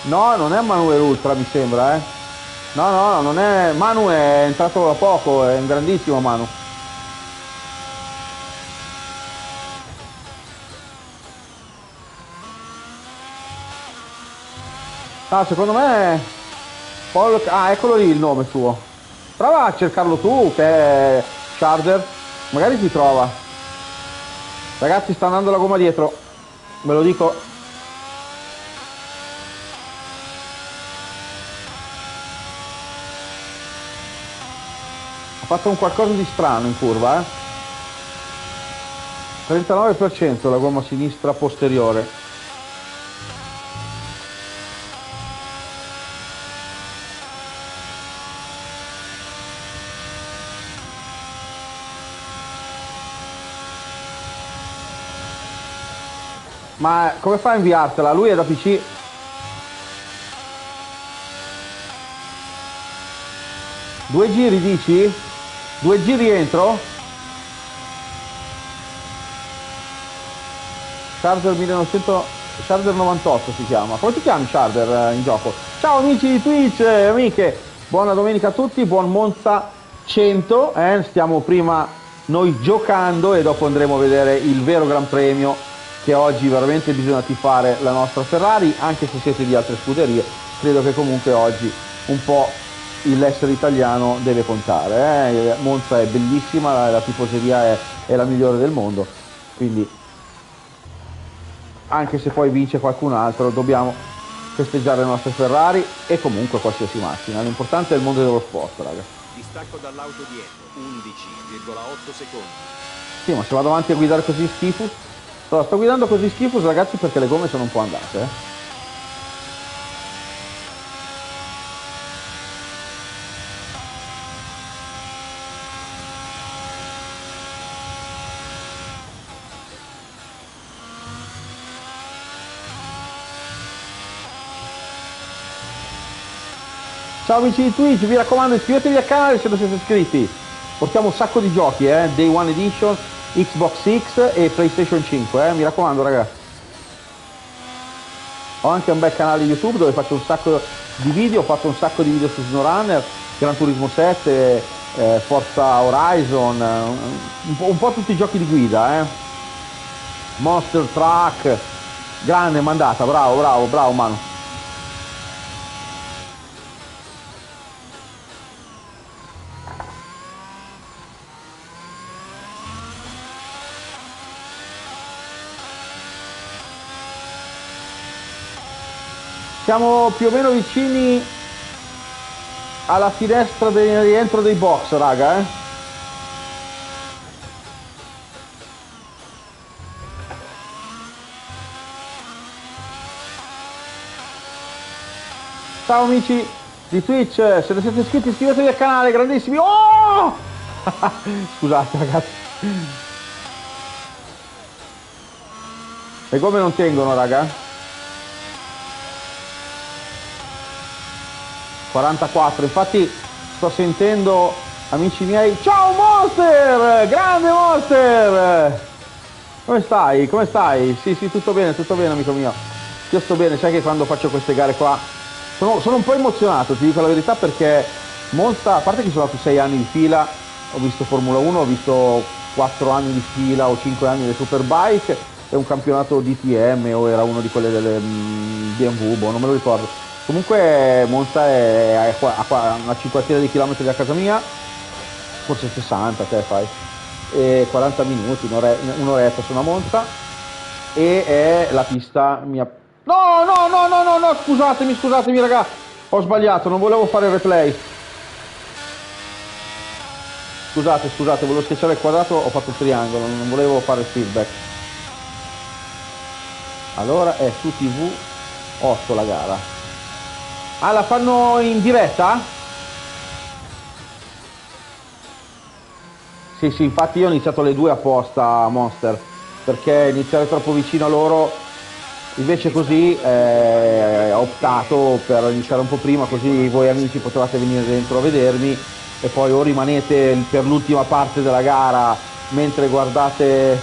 No, non è Manuel Ultra mi sembra, eh. No, no, non è... Manu è entrato da poco, è un grandissimo Manu. No, secondo me... Paul... Ah, eccolo lì il nome suo. Prova a cercarlo tu, che è Sharder. Magari ti trova. Ragazzi, sta andando la gomma dietro. Ve lo dico. Ho fatto un qualcosa di strano in curva, eh. trentanove per cento la gomma sinistra posteriore. Ma come fa a inviartela? Lui è da P C. Due giri dici? Due giri entro? Sharder millenovecento... Sharder novantotto si chiama. Come ti chiami Sharder in gioco? Ciao amici di Twitch, amiche! Buona domenica a tutti, buon Monza cento. Eh? Stiamo prima noi giocando e dopo andremo a vedere il vero Gran Premio, che oggi veramente bisogna tifare la nostra Ferrari, anche se siete di altre scuderie. Credo che comunque oggi un po' l'essere italiano deve contare. Eh? Monza è bellissima, la, la tifoseria è, è la migliore del mondo, quindi anche se poi vince qualcun altro dobbiamo festeggiare le nostre Ferrari e comunque qualsiasi macchina. L'importante è il mondo dello sport, raga. Distacco dall'auto dietro, undici virgola otto secondi. Sì, ma se vado avanti a guidare così schifo... Allora, sto guidando così schifo, ragazzi, perché le gomme sono un po' andate, eh. Ciao amici di Twitch, vi raccomando iscrivetevi al canale se non siete iscritti. Portiamo un sacco di giochi, eh? Day One Edition, Xbox X e PlayStation cinque, eh? Mi raccomando ragazzi. Ho anche un bel canale YouTube dove faccio un sacco di video, ho fatto un sacco di video su SnowRunner, Gran Turismo sette, eh, Forza Horizon, un po', un po' tutti i giochi di guida, eh? Monster Truck, grande mandata, bravo, bravo, bravo Manu. Siamo più o meno vicini alla finestra del rientro dei box, raga, eh. Ciao amici di Twitch, se non siete iscritti iscrivetevi al canale, grandissimi. Oh! Scusate ragazzi. Le gomme non tengono, raga. quarantaquattro, infatti sto sentendo amici miei. Ciao Monster, grande Monster, come stai? Come stai? Sì sì, tutto bene, tutto bene amico mio, io sto bene. Sai che quando faccio queste gare qua sono, sono un po' emozionato, ti dico la verità, perché Monza, a parte che sono andato sei anni di fila, ho visto Formula uno, ho visto quattro anni di fila o cinque anni del Superbike e un campionato D T M o era uno di quelle delle B M W, boh, non me lo ricordo. Comunque Monza è a una cinquantina di chilometri da casa mia, forse sessanta, te fai, e quaranta minuti, un'oretta sono a Monza, e è la pista mia... No, no, no, no, no, no, scusatemi, scusatemi raga, ho sbagliato, non volevo fare il replay. Scusate, scusate, volevo schiacciare il quadrato, ho fatto il triangolo, non volevo fare il feedback. Allora è su T V otto la gara. Ah, la fanno in diretta? Sì, sì, infatti io ho iniziato alle due apposta, Monster, perché iniziare troppo vicino a loro, invece così eh, ho optato per iniziare un po' prima, così voi amici potevate venire dentro a vedermi e poi o rimanete per l'ultima parte della gara mentre guardate...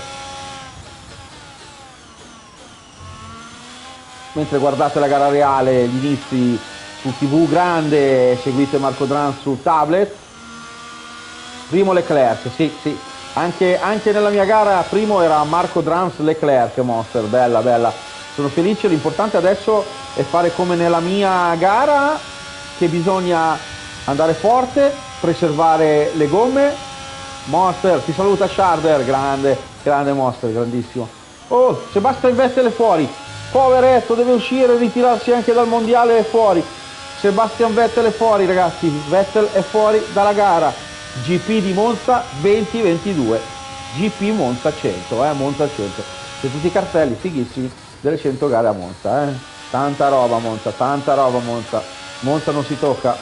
mentre guardate la gara reale, gli inizi su T V grande, seguite Marcodrums su tablet. Primo Leclerc, sì, sì. Anche, anche nella mia gara primo era Marcodrums Leclerc, Monster, bella, bella. Sono felice, l'importante adesso è fare come nella mia gara, che bisogna andare forte, preservare le gomme. Monster, ti saluta Sharder, grande, grande Monster, grandissimo. Oh, Sebastian Vettel è fuori. Poveretto, deve uscire e ritirarsi anche dal mondiale, è fuori. Sebastian Vettel è fuori, ragazzi. Vettel è fuori dalla gara. G P di Monza duemilaventidue. G P Monza cento, eh, Monza cento. C'è tutti i cartelli fighissimi delle cento gare a Monza, eh. Tanta roba Monza, tanta roba Monza. Monza non si tocca.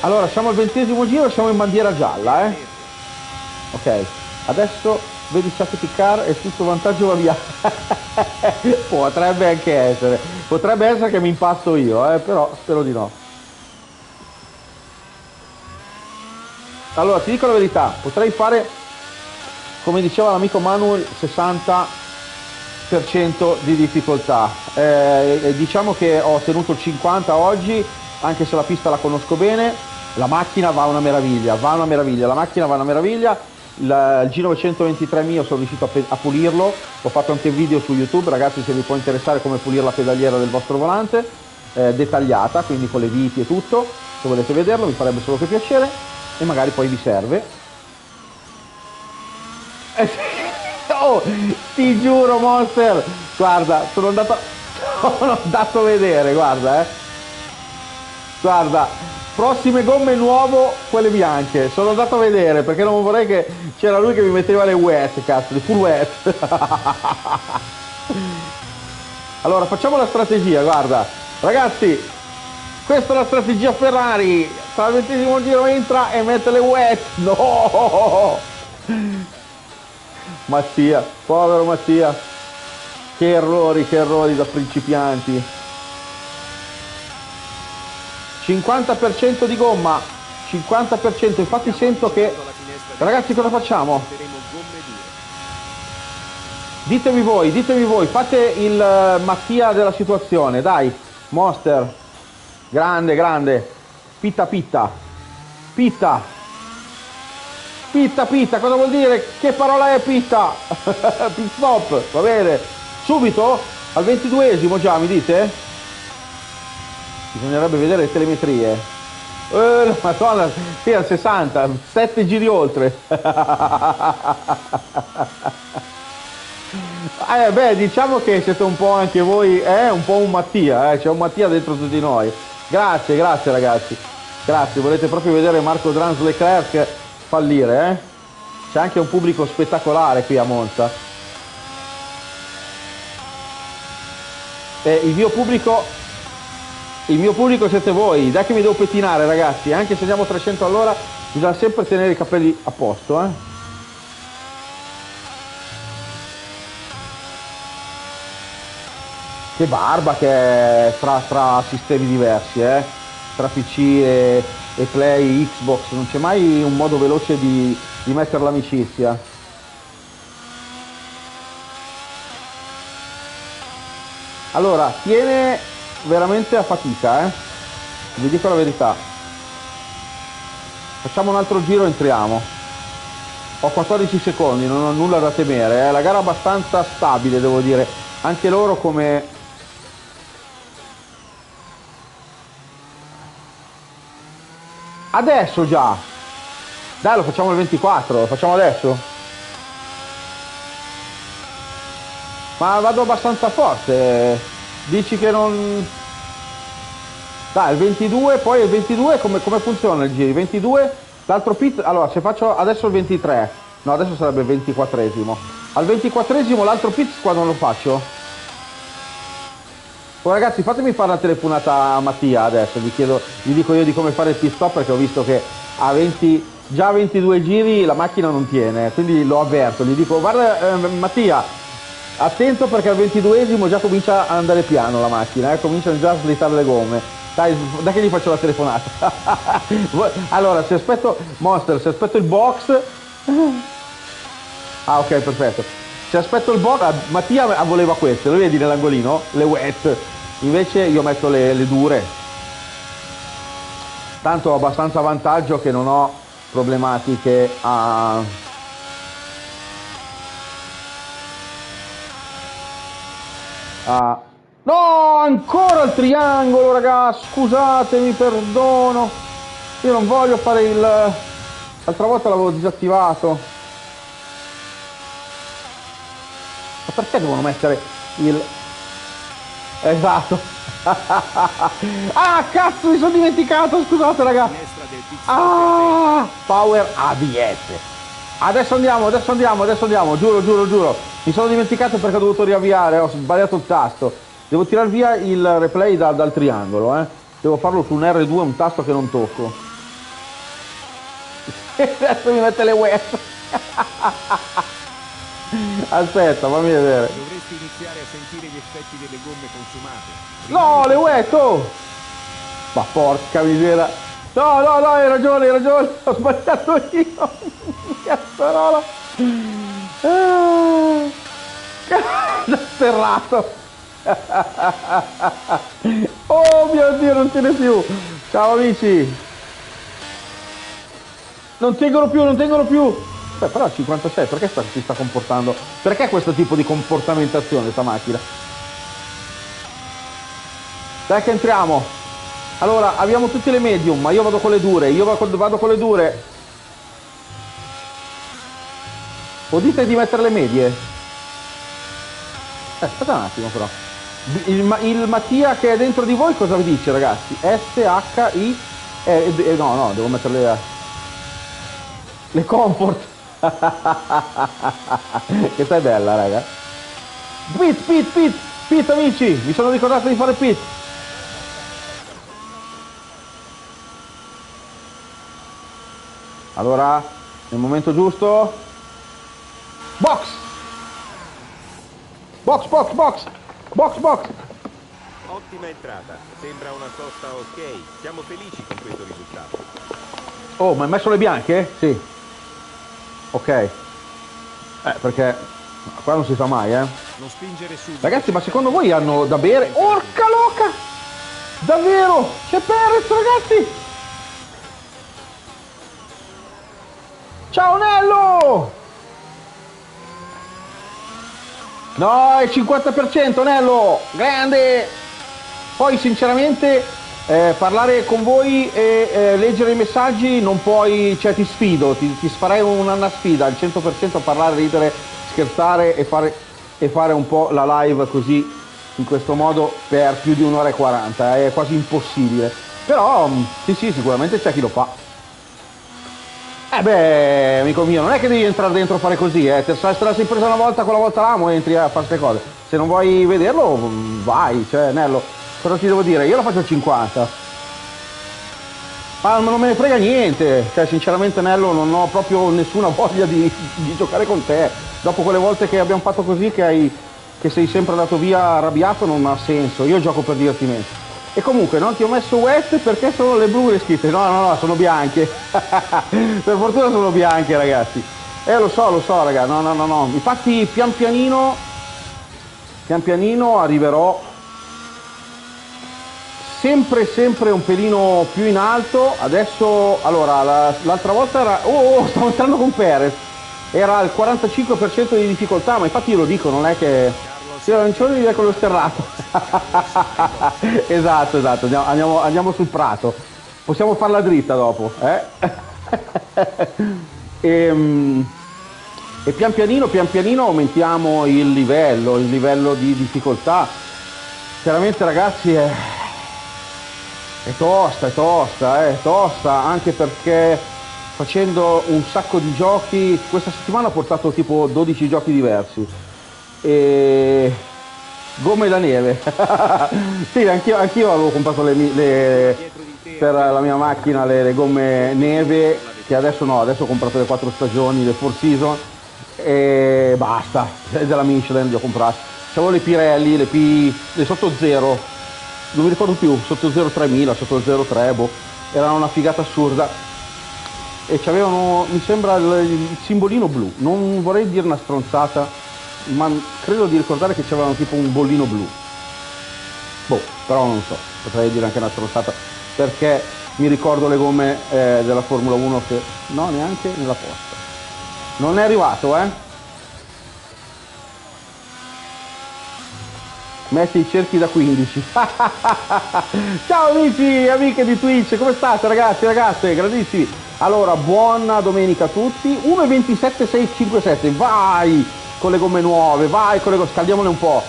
Allora, siamo al ventesimo giro, siamo in bandiera gialla, eh. Ok, adesso vedi safety car e tutto vantaggio va via. Potrebbe anche essere, potrebbe essere che mi impasto io, eh, però spero di no. Allora, ti dico la verità, potrei fare, come diceva l'amico Manuel, sessanta per cento di difficoltà. Eh, diciamo che ho ottenuto il cinquanta oggi, anche se la pista la conosco bene. La macchina va una meraviglia, va una meraviglia, la macchina va una meraviglia. Il G novecentoventitré mio sono riuscito a pulirlo, ho fatto anche video su YouTube, ragazzi, se vi può interessare come pulire la pedaliera del vostro volante, eh, dettagliata, quindi con le viti e tutto, se volete vederlo vi farebbe solo che piacere. E magari poi vi serve. Oh, ti giuro Monster, guarda, sono andato, sono andato a vedere, guarda, eh. Guarda, prossime gomme nuovo, quelle bianche, sono andato a vedere perché non vorrei che, c'era lui che mi metteva le wet, cazzo, le full wet. Allora facciamo la strategia, guarda, ragazzi, questa è la strategia Ferrari. Al ventesimo giro entra e mette le wet. No, Mattia, povero Mattia, che errori, che errori da principianti. Cinquanta per cento di gomma, cinquanta per cento. Infatti sento che, ragazzi, cosa facciamo? Ditemi voi, ditemi voi, fate il Mattia della situazione, dai. Monster, grande, grande. Pitta pitta, pitta, pitta pitta, cosa vuol dire? Che parola è pitta? Pit stop, va bene. Subito? Al ventiduesimo già, mi dite? Bisognerebbe vedere le telemetrie. Eh, madonna, sì, al sessanta, sette giri oltre. Eh beh, diciamo che siete un po' anche voi, eh, un po' un Mattia, eh, c'è un Mattia dentro tutti noi. Grazie, grazie ragazzi. Grazie, volete proprio vedere Marcodrums Leclerc fallire, eh? C'è anche un pubblico spettacolare qui a Monza. E il mio pubblico, il mio pubblico siete voi, dai che mi devo pettinare ragazzi, anche se andiamo trecento all'ora bisogna sempre tenere i capelli a posto, eh? Che barba che è tra, tra sistemi diversi, eh? Tra P C e, e Play, Xbox, non c'è mai un modo veloce di, di mettere l'amicizia. Allora, tiene veramente a fatica, eh? Vi dico la verità. Facciamo un altro giro e entriamo. Ho quattordici secondi, non ho nulla da temere, eh? La gara è abbastanza stabile, devo dire. Anche loro come... Adesso già! Dai, lo facciamo il ventiquattro, lo facciamo adesso! Ma vado abbastanza forte, dici che non... Dai, il ventidue, poi il ventidue come, come funziona il giro? Il ventidue, l'altro pit... Allora, se faccio adesso il ventitré, no, adesso sarebbe il ventiquattresimo. Al ventiquattresimo l'altro pit qua non lo faccio? Oh, ragazzi, fatemi fare la telefonata a Mattia adesso, vi chiedo, vi dico io di come fare il pit stop perché ho visto che a venti, già a ventidue giri la macchina non tiene, quindi l'ho avverto, gli dico guarda eh, Mattia, attento perché al ventiduesimo già comincia ad andare piano la macchina, eh, cominciano già a slittare le gomme, dai, dai che gli faccio la telefonata. Allora, se aspetto, Monster, se aspetto il box... Ah ok, perfetto. Se aspetto il box, Mattia voleva queste, lo vedi nell'angolino? Le wet. Invece io metto le, le dure. Tanto ho abbastanza vantaggio che non ho problematiche a... a... No, ancora il triangolo, raga! Scusatemi, perdono. Io non voglio fare il... L'altra volta l'avevo disattivato. Ma perché devono mettere il... Esatto. Ah cazzo, mi sono dimenticato, scusate raga. del D C. Ah, Power A B S. Adesso andiamo, adesso andiamo, adesso andiamo, giuro, giuro, giuro. Mi sono dimenticato perché ho dovuto riavviare, ho sbagliato il tasto. Devo tirar via il replay da, dal triangolo, eh. Devo farlo su un R due, un tasto che non tocco. Adesso mi mette le web. Aspetta, fammi vedere. Dovresti iniziare a sentire gli effetti delle gomme consumate. No, le uetto! Ma porca misera! No, no, no, hai ragione, hai ragione! Ho sbagliato io! Cazzarola! Ah, sterrato! Oh mio Dio, non tiene più! Ciao amici! Non tengono più, non tengono più! Beh, però a cinquantasei perché sta, si sta comportando? Perché questo tipo di comportamentazione sta macchina? Dai che entriamo! Allora, abbiamo tutte le medium, ma io vado con le dure, io vado, vado con le dure! O dite di mettere le medie? Eh, aspetta un attimo però. Il, il Mattia che è dentro di voi cosa vi dice ragazzi? S H I... Eh, eh, no, no, devo metterle... Eh, le comfort! Che sei bella raga. Pit, pit, pit, pit amici, mi sono ricordato di fare pit. Allora, nel momento giusto, box, box, box, box, box, box. Ottima entrata, sembra una sosta ok, siamo felici con questo risultato. Oh, ma hai messo le bianche? Sì. Ok, eh, perché qua non si fa mai, eh. Non spingere su. Ragazzi, ma secondo voi hanno da bere? Porca loca! Davvero! C'è Perez, ragazzi! Ciao Nello! No, è il cinquanta per cento Nello! Grande! Poi sinceramente eh, parlare con voi e eh, leggere i messaggi non puoi, cioè ti sfido, ti, ti farei una sfida al cento per cento a parlare, ridere, scherzare e fare, e fare un po' la live così in questo modo per più di un'ora e quaranta, è quasi impossibile, però sì sì sicuramente c'è chi lo fa. Eh beh, amico mio, non è che devi entrare dentro a fare così, eh. Te la sei presa una volta, quella volta l'amo e entri a fare queste cose. Se non vuoi vederlo, vai, cioè, Nello, cosa ti devo dire? Io la faccio cinquanta. Ma non me ne frega niente. Cioè, sinceramente, Nello, non ho proprio nessuna voglia di, di giocare con te. Dopo quelle volte che abbiamo fatto così, che, hai, che sei sempre andato via arrabbiato, non ha senso. Io gioco per divertimento. E comunque non ti ho messo wet perché sono le blu le scritte, no no no, sono bianche. Per fortuna sono bianche ragazzi. Eh lo so, lo so raga, no no no no, infatti pian pianino, pian pianino arriverò sempre sempre un pelino più in alto. Adesso, allora, l'altra la, volta era, oh, oh stavo entrando con Perez, era al quarantacinque per cento di difficoltà, ma infatti io lo dico, non è che... Sì, arancione via con lo sterrato. Esatto, esatto, andiamo, andiamo, andiamo sul prato. Possiamo farla dritta dopo, eh? e, e pian pianino, pian pianino aumentiamo il livello, il livello di difficoltà. Chiaramente ragazzi è, è tosta, è tosta, eh? È tosta, anche perché facendo un sacco di giochi, questa settimana ho portato tipo dodici giochi diversi. E gomme da neve. Sì, anch'io anch'io avevo comprato le, le, per la mia macchina le, le gomme neve, che adesso no, adesso ho comprato le quattro stagioni, le Four Season e basta, della Michelin li ho comprati. C'avevo le Pirelli, le, P, le sotto zero, non mi ricordo più, sotto zero tremila, sotto zero tre, boh, erano una figata assurda. E c'avevano, mi sembra, il simbolino blu, non vorrei dire una stronzata, ma credo di ricordare che c'erano tipo un bollino blu, boh, però non so, potrei dire anche una stronzata perché mi ricordo le gomme eh, della Formula uno che no, neanche nella posta non è arrivato, eh. Metti i cerchi da quindici. Ciao amici e amiche di Twitch, come state ragazzi, ragazze, grandissimi. Allora, buona domenica a tutti. Uno e ventisette sei cinquantasette, vai con le gomme nuove, vai con le gomme, scaldiamole un po'.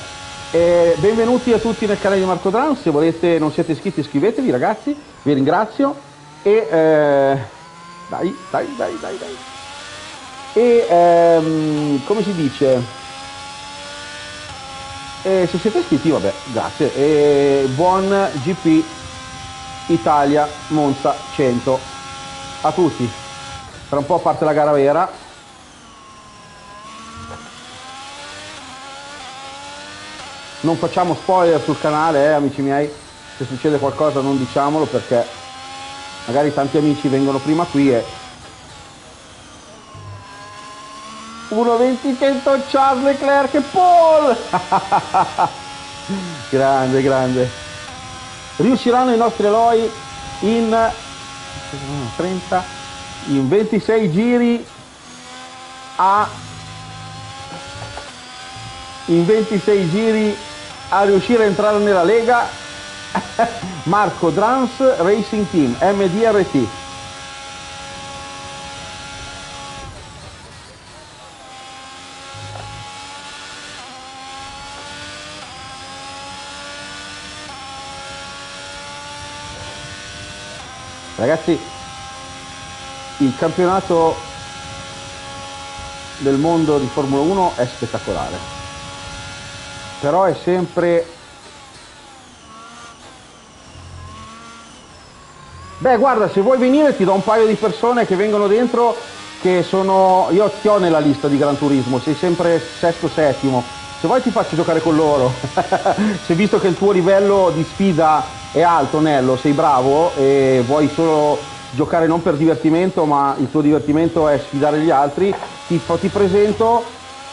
E benvenuti a tutti nel canale di Marcodrums, se volete, non siete iscritti, iscrivetevi ragazzi, vi ringrazio. e eh, dai dai dai dai dai e ehm, come si dice, e se siete iscritti vabbè grazie, e buon G P Italia Monza cento a tutti. Tra un po' parte la gara vera. Non facciamo spoiler sul canale, eh, amici miei, se succede qualcosa non diciamolo, perché magari tanti amici vengono prima qui e uno venti cento Charles Leclerc e Paul! Grande, grande. Riusciranno i nostri eroi in trenta, in ventisei giri a in ventisei giri a riuscire a entrare nella Lega? Marcodrums Racing Team, M D R T. Ragazzi, il campionato del mondo di Formula uno è spettacolare, però è sempre... Beh, guarda, se vuoi venire ti do un paio di persone che vengono dentro, che sono... Io ti ho nella lista di Gran Turismo, sei sempre sesto, settimo. Se vuoi ti faccio giocare con loro. Se visto che il tuo livello di sfida è alto, Nello, sei bravo e vuoi solo giocare non per divertimento, ma il tuo divertimento è sfidare gli altri, ti, ti presento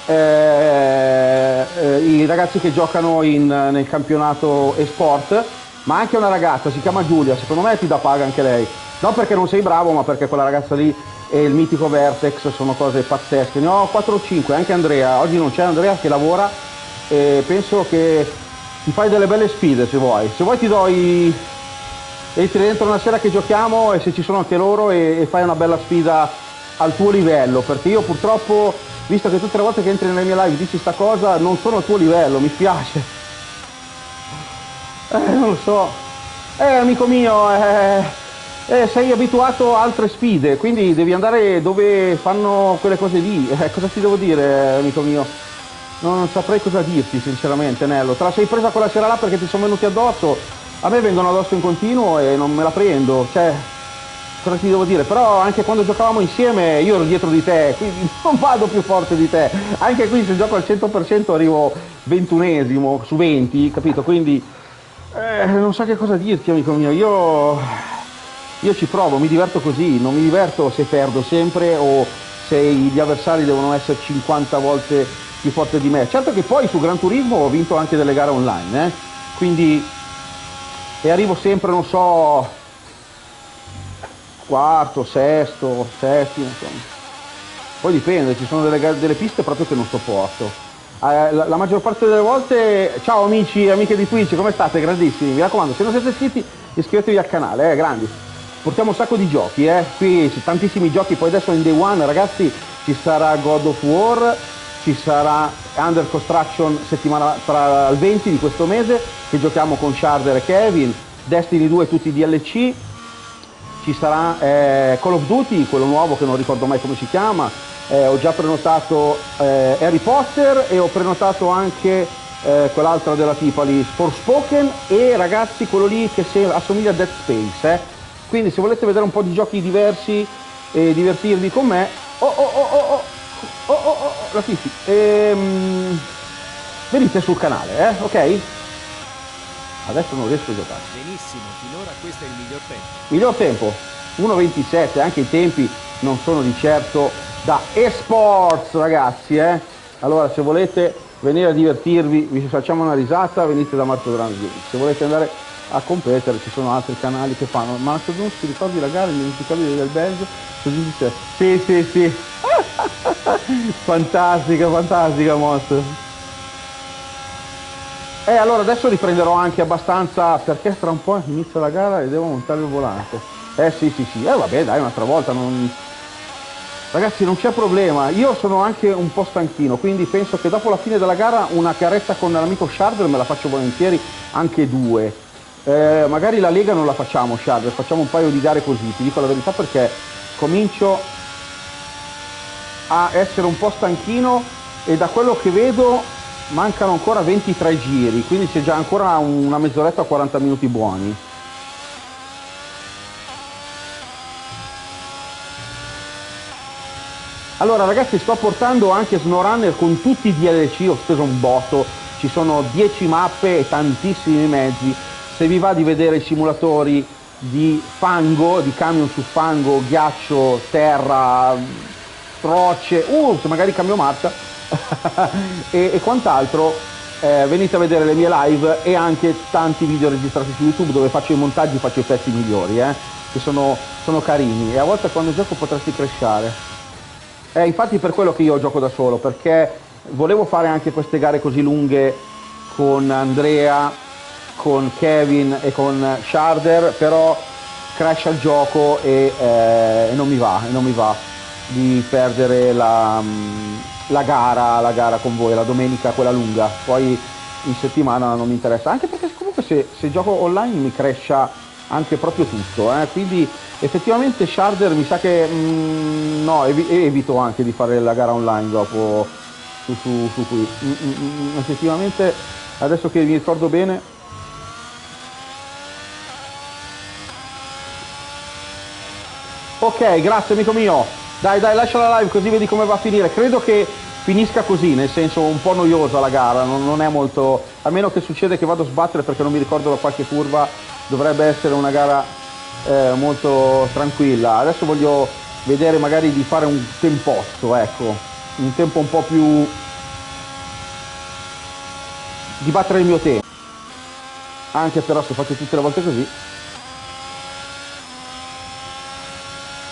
eh, eh, i ragazzi che giocano in, nel campionato esport, ma anche una ragazza, si chiama Giulia, secondo me ti dà paga anche lei, non perché non sei bravo, ma perché quella ragazza lì e il mitico Vertex sono cose pazzesche. Ne ho quattro o cinque, anche Andrea, oggi non c'è Andrea che lavora, e penso che ti fai delle belle sfide se vuoi. Se vuoi ti do i... entri dentro una sera che giochiamo, e se ci sono anche loro, e, e fai una bella sfida al tuo livello, perché io purtroppo, visto che tutte le volte che entri nelle mie live dici sta cosa, non sono al tuo livello, mi spiace. Eh, non lo so. Eh, amico mio, eh, eh, sei abituato a altre sfide, quindi devi andare dove fanno quelle cose lì. Eh, cosa ti devo dire, amico mio? Non saprei cosa dirti sinceramente, Nello, te la sei presa quella sera là perché ti sono venuti addosso, a me vengono addosso in continuo e non me la prendo, cioè cosa ti devo dire, però anche quando giocavamo insieme io ero dietro di te, quindi non vado più forte di te, anche qui se gioco al cento per cento arrivo ventunesimo su venti, capito? Quindi eh, non so che cosa dirti, amico mio, io, io ci provo, mi diverto così, non mi diverto se perdo sempre o se gli avversari devono essere cinquanta volte più forte di me. Certo che poi su Gran Turismo ho vinto anche delle gare online, eh? Quindi e arrivo sempre, non so, quarto, sesto, settimo, insomma. Poi dipende, ci sono delle, delle piste proprio che non sopporto. Eh, la, la maggior parte delle volte... Ciao amici e amiche di Twitch, come state? Grandissimi, mi raccomando, se non siete iscritti iscrivetevi al canale, eh, grandi. Portiamo un sacco di giochi, eh? Qui tantissimi giochi, poi adesso in Day One, ragazzi, ci sarà God of War, ci sarà Under Construction settimana tra il venti di questo mese che giochiamo con Sharder e Kevin, Destiny due tutti i D L C, ci sarà eh, Call of Duty, quello nuovo che non ricordo mai come si chiama, eh, ho già prenotato eh, Harry Potter e ho prenotato anche eh, quell'altra della tipa lì, Forspoken, e ragazzi quello lì che se, assomiglia a Dead Space, eh. Quindi se volete vedere un po' di giochi diversi e divertirvi con me, oh oh oh oh oh Oh, oh, oh, la Fifi, ehm, venite sul canale, eh, ok? Adesso non riesco a giocare. Benissimo, finora questo è il miglior tempo. Miglior tempo, uno ventisette, anche i tempi non sono di certo da eSports, ragazzi, eh? Allora, se volete venire a divertirvi, vi facciamo una risata, venite da Marcodrums. Se volete andare a competere, ci sono altri canali che fanno. Marcodrums, ti ricordi la gara indimenticabile del Belgio? Così dice, sì, sì, sì. Fantastica, fantastica Monster. E eh, allora adesso riprenderò anche abbastanza, perché tra un po' inizia la gara e devo montare il volante. Eh sì sì sì, eh vabbè dai, un'altra volta non... Ragazzi non c'è problema, io sono anche un po' stanchino, quindi penso che dopo la fine della gara una carretta con l'amico Sharder me la faccio volentieri anche due. Eh, magari la Lega non la facciamo, Sharder, facciamo un paio di gare così, ti dico la verità, perché comincio a essere un po' stanchino e da quello che vedo mancano ancora ventitré giri, quindi c'è già ancora una mezz'oretta a quaranta minuti buoni. Allora ragazzi, sto portando anche SnowRunner con tutti i D L C, ho speso un botto, ci sono dieci mappe e tantissimi mezzi. Se vi va di vedere i simulatori di fango, di camion su fango, ghiaccio, terra, rocce, uh, magari cambio marcia e, e quant'altro, eh, venite a vedere le mie live e anche tanti video registrati su YouTube dove faccio i montaggi, faccio i pezzi migliori, eh, che sono, sono carini, e a volte quando gioco potresti crescere. È eh, infatti per quello che io gioco da solo, perché volevo fare anche queste gare così lunghe con Andrea, con Kevin e con Sharder, però crasha il gioco e eh, non mi va, non mi va di perdere la, la gara, la gara con voi, la domenica quella lunga, poi in settimana non mi interessa, anche perché comunque se, se gioco online mi crasha anche proprio tutto, eh? Quindi effettivamente Sharder mi sa che mm, no, evi evito anche di fare la gara online dopo su, su, su qui, mm, mm, mm, effettivamente adesso che mi ricordo bene. Ok, grazie amico mio, dai dai, lascia la live così vedi come va a finire, credo che finisca così, nel senso un po' noiosa la gara, non, non è molto, a meno che succede che vado a sbattere perché non mi ricordo da qualche curva, dovrebbe essere una gara eh, molto tranquilla. Adesso voglio vedere magari di fare un tempozzo, ecco, un tempo un po' più, di battere il mio tempo, anche però se faccio tutte le volte così.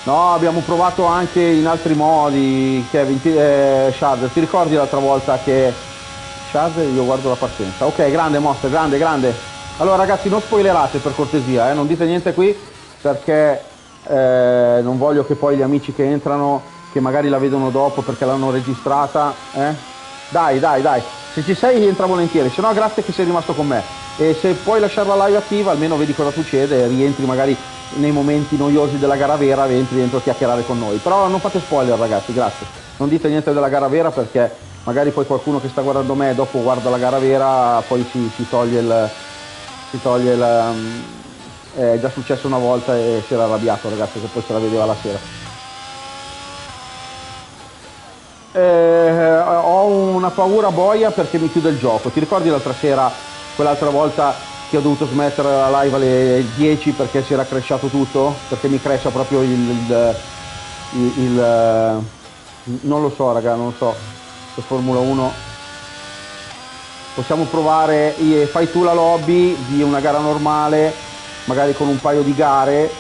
No, abbiamo provato anche in altri modi, Kevin, ti, eh, Sharder, ti ricordi l'altra volta che... Sharder, io guardo la partenza. Ok, grande Monster, grande, grande. Allora ragazzi, non spoilerate per cortesia, eh, non dite niente qui, perché eh, non voglio che poi gli amici che entrano, che magari la vedono dopo perché l'hanno registrata, eh. Dai, dai, dai, se ci sei entra volentieri, se no grazie che sei rimasto con me. E se puoi lasciare la live attiva, almeno vedi cosa succede, rientri magari nei momenti noiosi della gara vera, entri dentro a chiacchierare con noi, però non fate spoiler ragazzi, grazie, non dite niente della gara vera perché magari poi qualcuno che sta guardando me dopo guarda la gara vera, poi si, si toglie il si toglie il eh, è già successo una volta e si era arrabbiato ragazzi che poi se la vedeva la sera. Eh, ho una paura boia perché mi chiude il gioco, ti ricordi l'altra sera, quell'altra volta che ho dovuto smettere la live alle dieci perché si era crashato tutto, perché mi crasha proprio il, il, il, il non lo so raga, non lo so, per Formula uno possiamo provare, fai tu la lobby di una gara normale magari con un paio di gare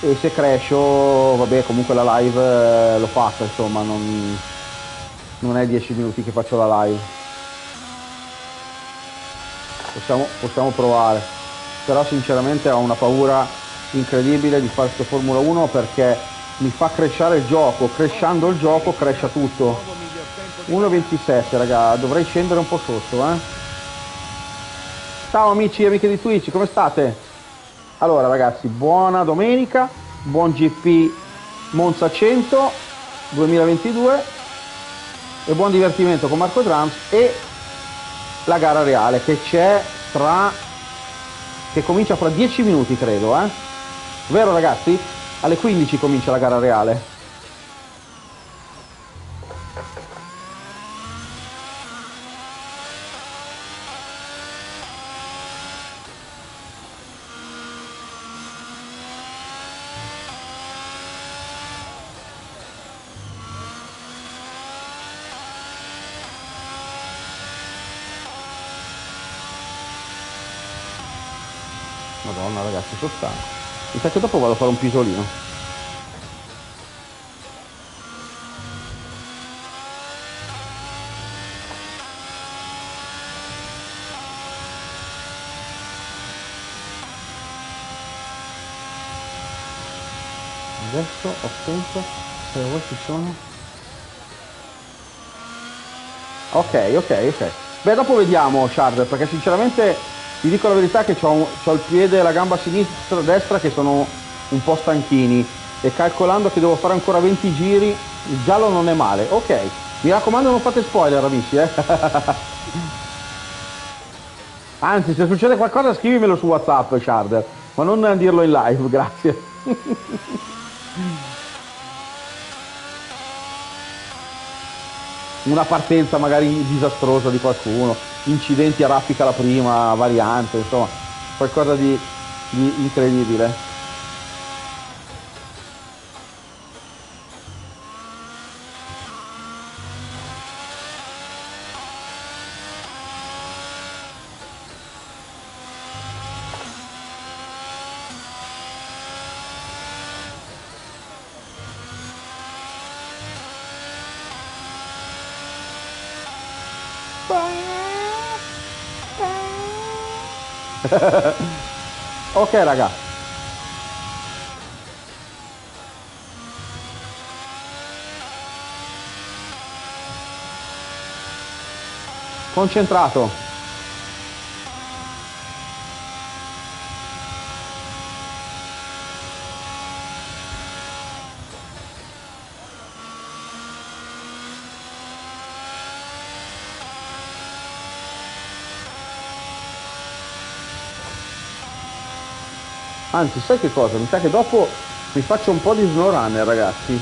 e se crasho vabbè comunque la live l'ho fatta, insomma non, non è dieci minuti che faccio la live. Possiamo, possiamo provare, però sinceramente ho una paura incredibile di fare questo Formula uno perché mi fa crescere il gioco, crescendo il gioco cresce tutto. uno ventisette raga, dovrei scendere un po' sotto, eh. Ciao amici e amiche di Twitch, come state? Allora ragazzi, buona domenica, buon G P Monza cento duemilaventidue e buon divertimento con Marcodrums e la gara reale che c'è tra, che comincia fra dieci minuti credo, eh, vero ragazzi? Alle quindici comincia la gara reale. Madonna ragazzi, sono stanco. Mi sa che dopo vado a fare un pisolino. Adesso ho tempo, se voi ci sono. Ok, ok, ok. Beh, dopo vediamo Sharder, perché sinceramente vi dico la verità che ho il piede e la gamba sinistra e destra che sono un po' stanchini, e calcolando che devo fare ancora venti giri, il giallo non è male. Ok, mi raccomando, non fate spoiler amici, eh. Anzi, se succede qualcosa scrivimelo su WhatsApp, Sharder, ma non dirlo in live, grazie. Una partenza magari disastrosa di qualcuno, incidenti a raffica la prima variante, insomma qualcosa di, di incredibile. Ok raga, concentrato. Anzi, sai che cosa? Mi sa che dopo mi faccio un po' di SnowRunner, ragazzi.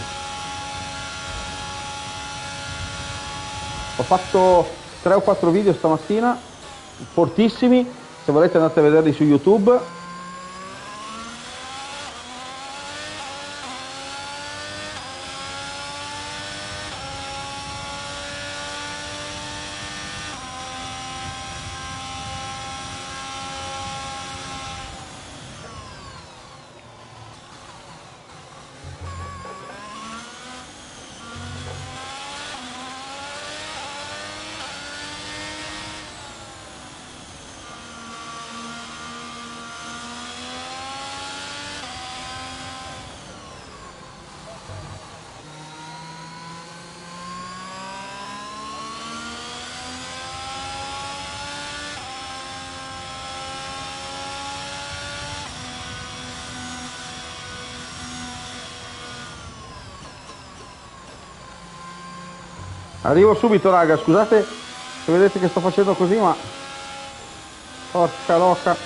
Ho fatto tre o quattro video stamattina, fortissimi. Se volete andate a vederli su YouTube. Arrivo subito raga, scusate se vedete che sto facendo così, ma porca locca.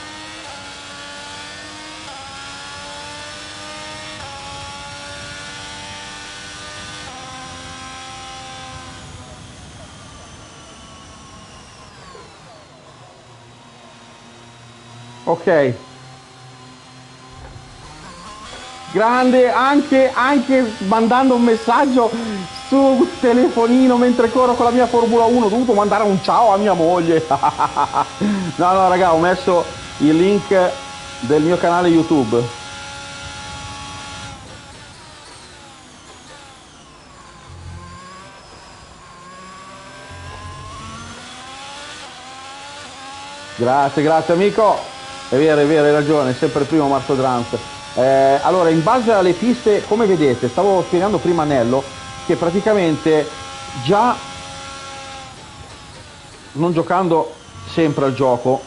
Ok, grande, anche anche mandando un messaggio su telefonino mentre corro con la mia Formula uno, ho dovuto mandare un ciao a mia moglie. No no raga, ho messo il link del mio canale YouTube. Grazie, grazie amico, è vero, è vero, hai ragione, sempre il primo Marcodrums. Eh, allora, in base alle piste, come vedete, stavo spiegando prima a Nello che praticamente già non giocando sempre al gioco,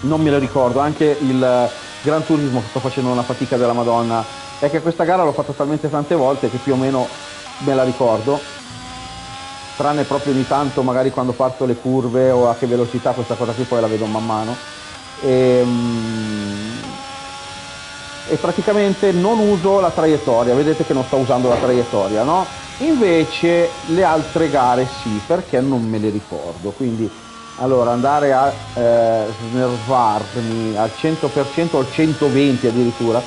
non me lo ricordo, anche il Gran Turismo sto facendo una fatica della Madonna, è che questa gara l'ho fatta talmente tante volte che più o meno me la ricordo, tranne proprio ogni tanto magari quando parto le curve o a che velocità, questa cosa qui poi la vedo man mano, e, e praticamente non uso la traiettoria, vedete che non sto usando la traiettoria, no? Invece le altre gare sì, perché non me le ricordo, quindi allora andare a eh, snervarmi al cento per cento o al centoventi per cento addirittura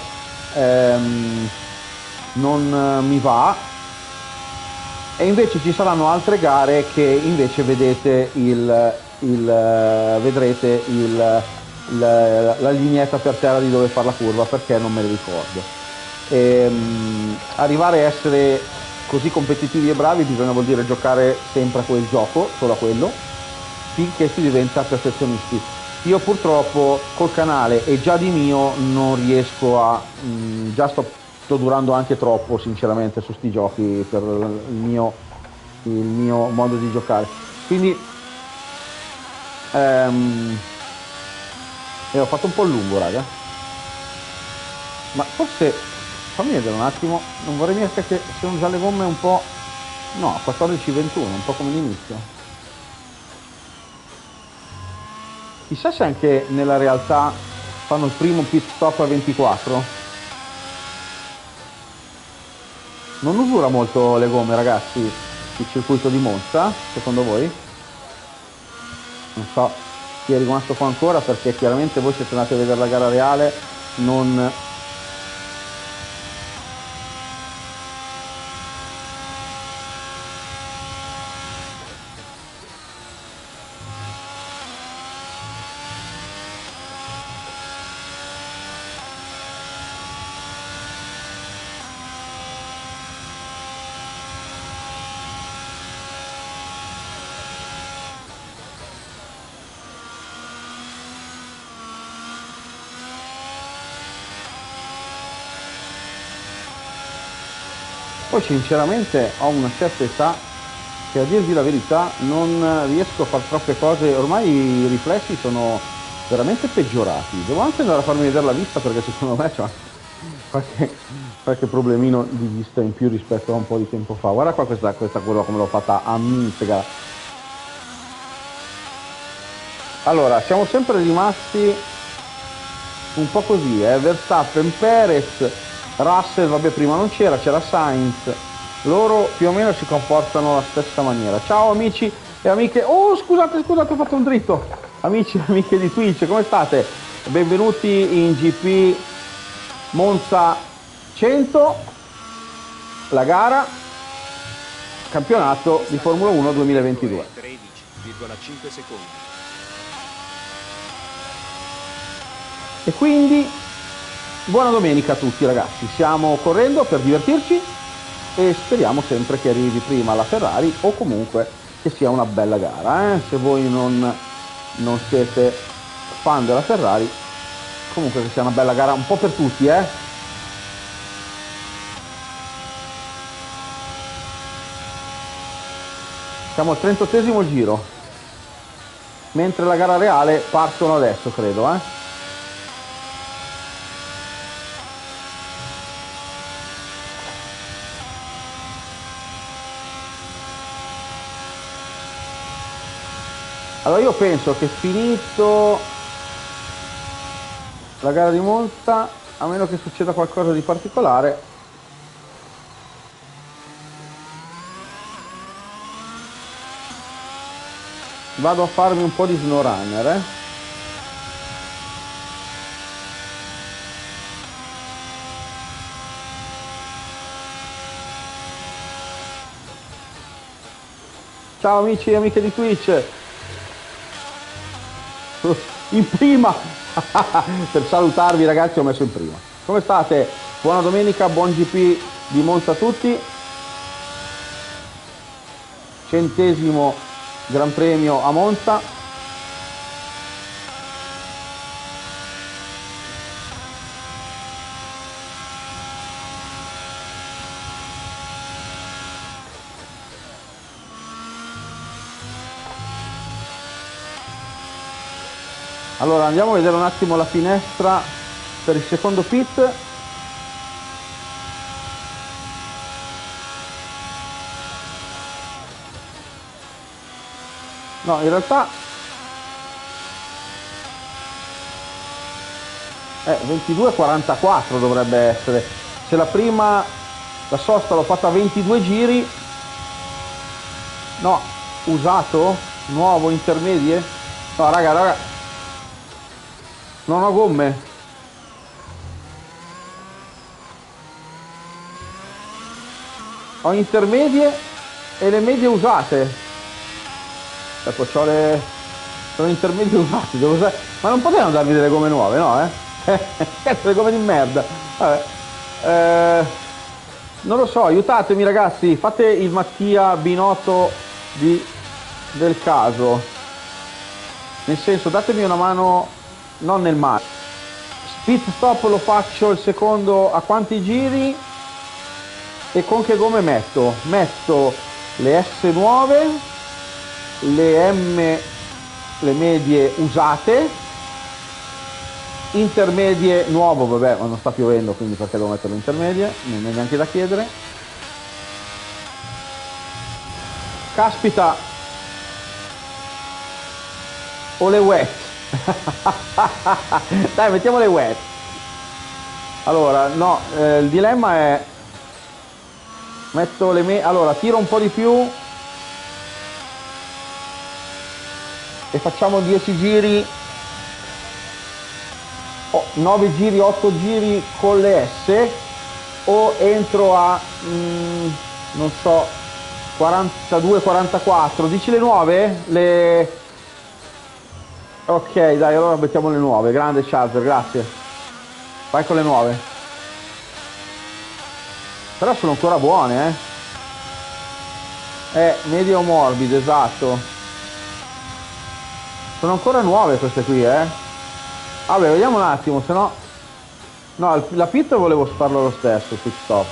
ehm, non mi va, e invece ci saranno altre gare che invece vedete il, il vedrete il, la, la lineetta per terra di dove fare la curva, perché non me le ricordo. Ehm, arrivare a essere così competitivi e bravi bisogna, vuol dire giocare sempre a quel gioco, solo a quello, finché si diventa perfezionisti. Io purtroppo col canale e già di mio non riesco a mh, già sto, sto durando anche troppo sinceramente su sti giochi per il mio, il mio modo di giocare, quindi ehm, E ho fatto un po' lungo, raga. Ma forse, fammi vedere un attimo, non vorrei mica che sono già le gomme un po'... No, quattordici ventuno, un po' come l'inizio. Chissà se anche nella realtà fanno il primo pit stop a ventiquattro. Non usura molto le gomme, ragazzi, il circuito di Monza, secondo voi? Non so chi è rimasto qua ancora, perché chiaramente voi, se siete andati a vedere la gara reale, non... Poi sinceramente ho una certa età che, a dirvi la verità, non riesco a fare troppe cose, ormai i riflessi sono veramente peggiorati. Devo anche andare a farmi vedere la vista, perché secondo me c'è qualche, qualche problemino di vista in più rispetto a un po' di tempo fa. Guarda qua questa, questa curva come l'ho fatta a minchia. Allora, siamo sempre rimasti un po' così, eh? Verstappen, Perez, Russell, vabbè, prima non c'era, c'era Sainz. Loro più o meno si comportano alla stessa maniera. Ciao amici e amiche. Oh, scusate, scusate, ho fatto un dritto. Amici e amiche di Twitch, come state? Benvenuti in G P Monza cento, la gara campionato di Formula uno duemilaventidue. tredici virgola cinque secondi. E quindi... buona domenica a tutti, ragazzi, siamo correndo per divertirci e speriamo sempre che arrivi prima la Ferrari, o comunque che sia una bella gara, eh? Se voi non, non siete fan della Ferrari, comunque che sia una bella gara un po' per tutti, eh? Siamo al trentottesimo giro, mentre la gara reale partono adesso, credo, eh? Allora, io penso che finito la gara di Monza, a meno che succeda qualcosa di particolare, vado a farmi un po' di SnowRunner, eh? Ciao amici e amiche di Twitch! In prima per salutarvi, ragazzi, ho messo in prima. Come state? Buona domenica, buon G P di Monza a tutti. Centesimo Gran Premio a Monza. Allora andiamo a vedere un attimo la finestra per il secondo pit. No, in realtà... Eh, ventidue e quarantaquattro dovrebbe essere. Se la prima, la sosta l'ho fatta a ventidue giri. No, usato, nuovo, intermedie. No, raga, raga. Non ho gomme. Ho intermedie e le medie usate. Ecco, c'ho le... sono intermedie usate, devo usare... Ma non potevano darmi delle gomme nuove, no, eh? Cazzo, le gomme di merda. Vabbè. Eh, non lo so, aiutatemi, ragazzi. Fate il Mattia Binotto di... del caso. Nel senso, datemi una mano... non nel mare. Pit stop lo faccio il secondo a quanti giri e con che gomme metto? Metto le S nuove, le M, le medie usate intermedie nuovo, vabbè, ma non sta piovendo, quindi perché devo metterlo intermedie, non è neanche da chiedere. Caspita, o le wet. Dai, mettiamo le wet. Allora, no, eh, il dilemma è metto le me, allora tiro un po' di più e facciamo dieci giri, oh, nove giri, otto giri con le S, o entro a mm, non so, quarantadue quarantaquattro, dici le nuove? Le... ok, dai, allora mettiamo le nuove. Grande Sharder, grazie, vai con le nuove, però sono ancora buone, eh, eh medio morbido, esatto. Sono ancora nuove queste qui, eh. Vabbè, vediamo un attimo, se no... No, la pit volevo farlo lo stesso, pit stop.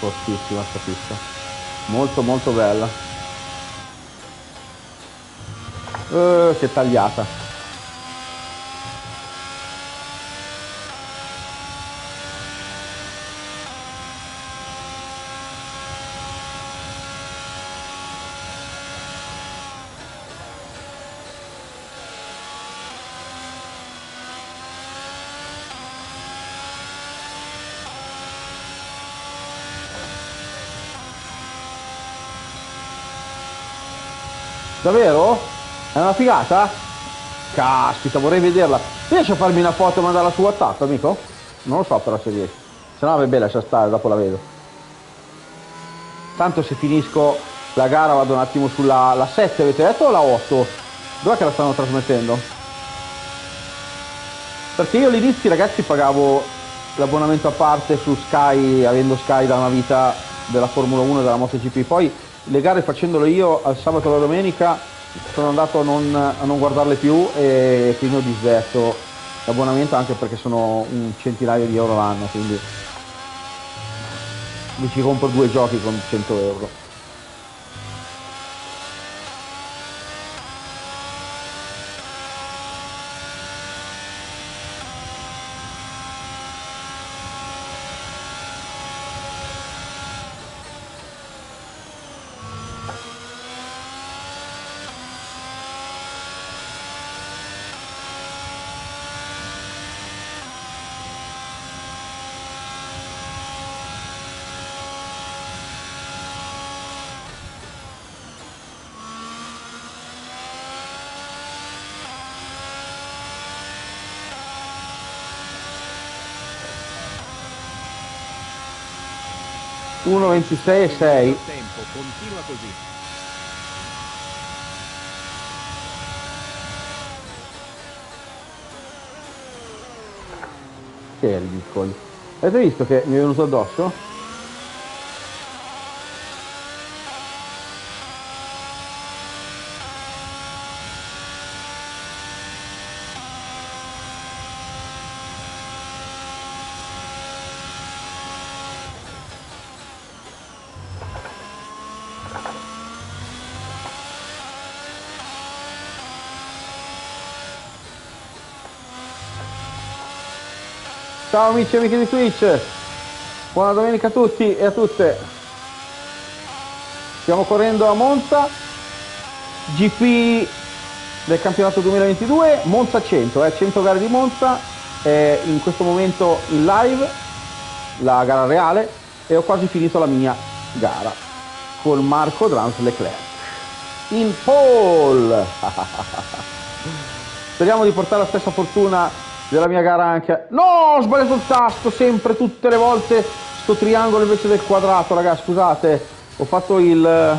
Fortissima sta pista, molto molto bella. Uh, che tagliata. Davvero? È una figata? Caspita, vorrei vederla. Riesci a farmi una foto e mandarla su WhatsApp, amico? Non lo so però se riesci. Se no, vabbè, lascia stare, dopo la vedo. Tanto se finisco la gara vado un attimo sulla la sette, avete detto, o la otto? Dov'è che la stanno trasmettendo? Perché io all'inizio, ragazzi, pagavo l'abbonamento a parte su Sky, avendo Sky da una vita, della Formula uno e della MotoGP. Poi le gare facendole io al sabato e alla domenica sono andato a non, a non guardarle più, e quindi ho disdetto l'abbonamento, anche perché sono un centinaio di euro l'anno, quindi mi ci compro due giochi con cento euro. uno ventisei e sei. Tempo, continua così. Che ridicoli. Avete visto che mi è venuto addosso? Ciao amici e amiche di Twitch, buona domenica a tutti e a tutte. Stiamo correndo a Monza, G P del campionato duemilaventidue, Monza cento, eh, cento gare di Monza, è in questo momento in live la gara reale, e ho quasi finito la mia gara col Marcodrums Leclerc in pole. Speriamo di portare la stessa fortuna della mia gara anche... No, ho sbagliato il tasto sempre, tutte le volte sto triangolo invece del quadrato, raga, scusate, ho fatto il...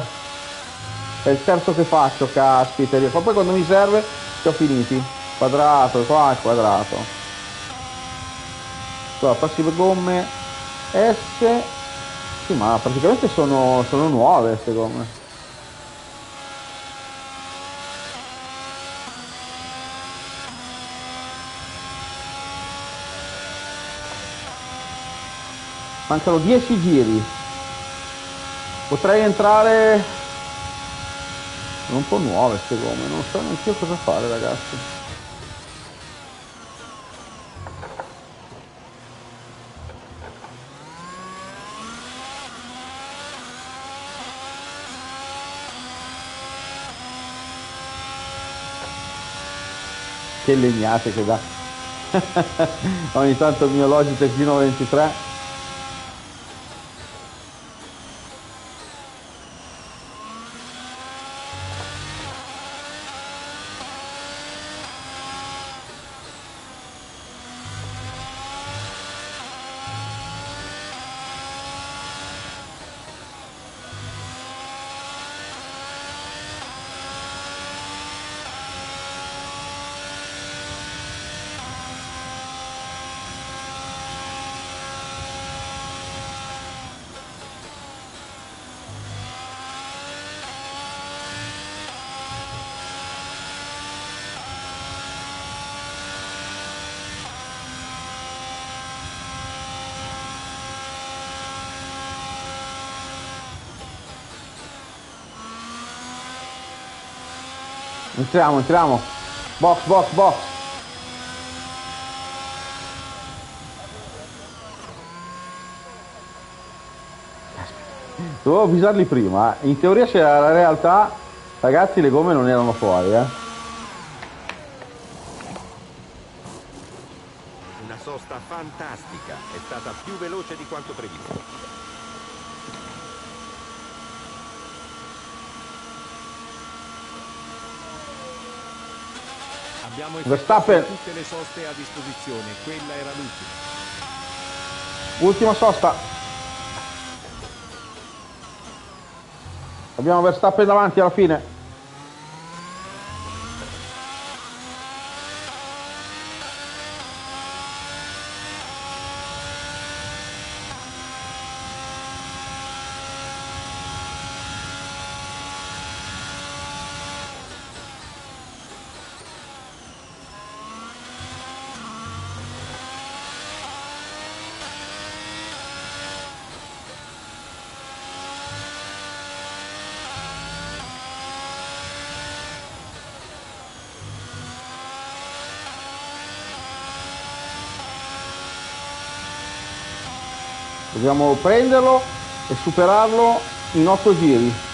è il terzo che faccio, caspita, ma poi quando mi serve ci ho finiti. Quadrato, qua, quadrato. Allora, passive gomme S... Sì, ma praticamente sono, sono nuove queste gomme. Mancano dieci giri. Potrei entrare... sono un po' nuove ste gomme, non so neanche io cosa fare, ragazzi. Che legnate che dà. Ogni tanto il mio Logitech G nove due tre. Entriamo, entriamo. Box, box, box. Dovevo avvisarli prima. In teoria c'era la realtà. Ragazzi, le gomme non erano fuori, eh. Una sosta fantastica. È stata più veloce di quanto previsto. Verstappen, tutte le soste a disposizione, quella era l'ultima. Ultima sosta. Abbiamo Verstappen davanti alla fine. Dobbiamo prenderlo e superarlo in otto giri.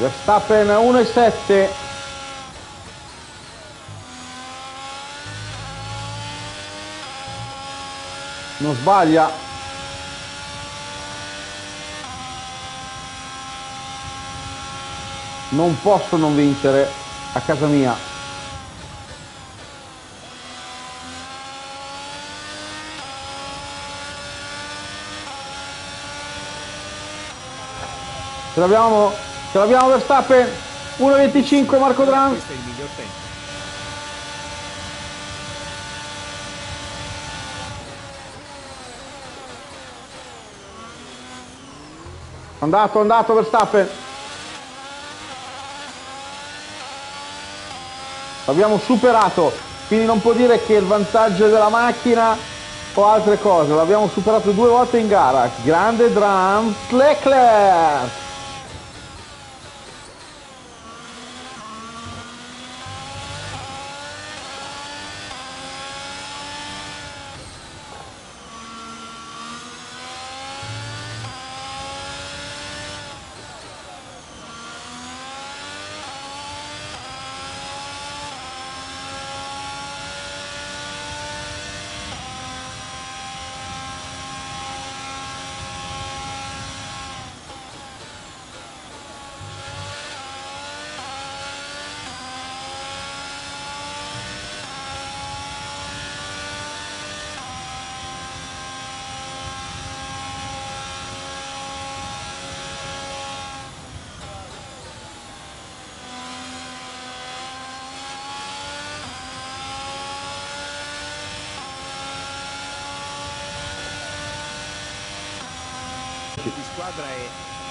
Verstappen uno e sette. Non sbaglia. Non posso non vincere a casa mia. Ce l'abbiamo. Ce l'abbiamo Verstappen, uno e venticinque Marcodrums. Questo è il miglior tempo. Andato, andato Verstappen. l'abbiamo superato, quindi non può dire che il vantaggio è della macchina o altre cose, l'abbiamo superato due volte in gara. Grande Drums Leclerc!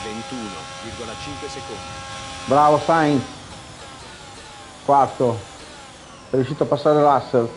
ventuno virgola cinque secondi. Bravo Sainz, quarto, è riuscito a passare Russell.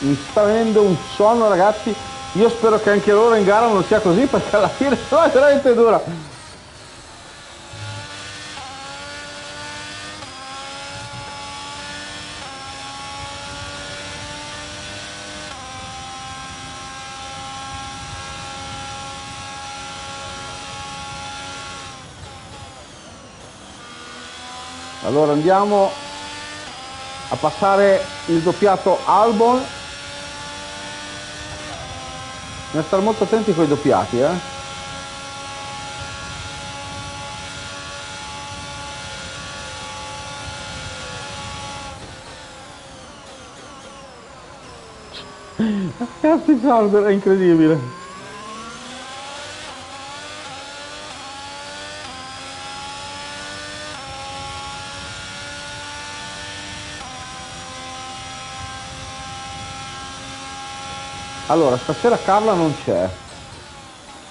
Mi sta venendo un sonno, ragazzi, io spero che anche loro in gara non sia così, perché alla fine no, è veramente dura. Allora andiamo a passare il doppiato Albon. Bisogna stare molto attenti con i doppiati, eh. Cazzo di Sharder, è incredibile. Allora, stasera Carla non c'è.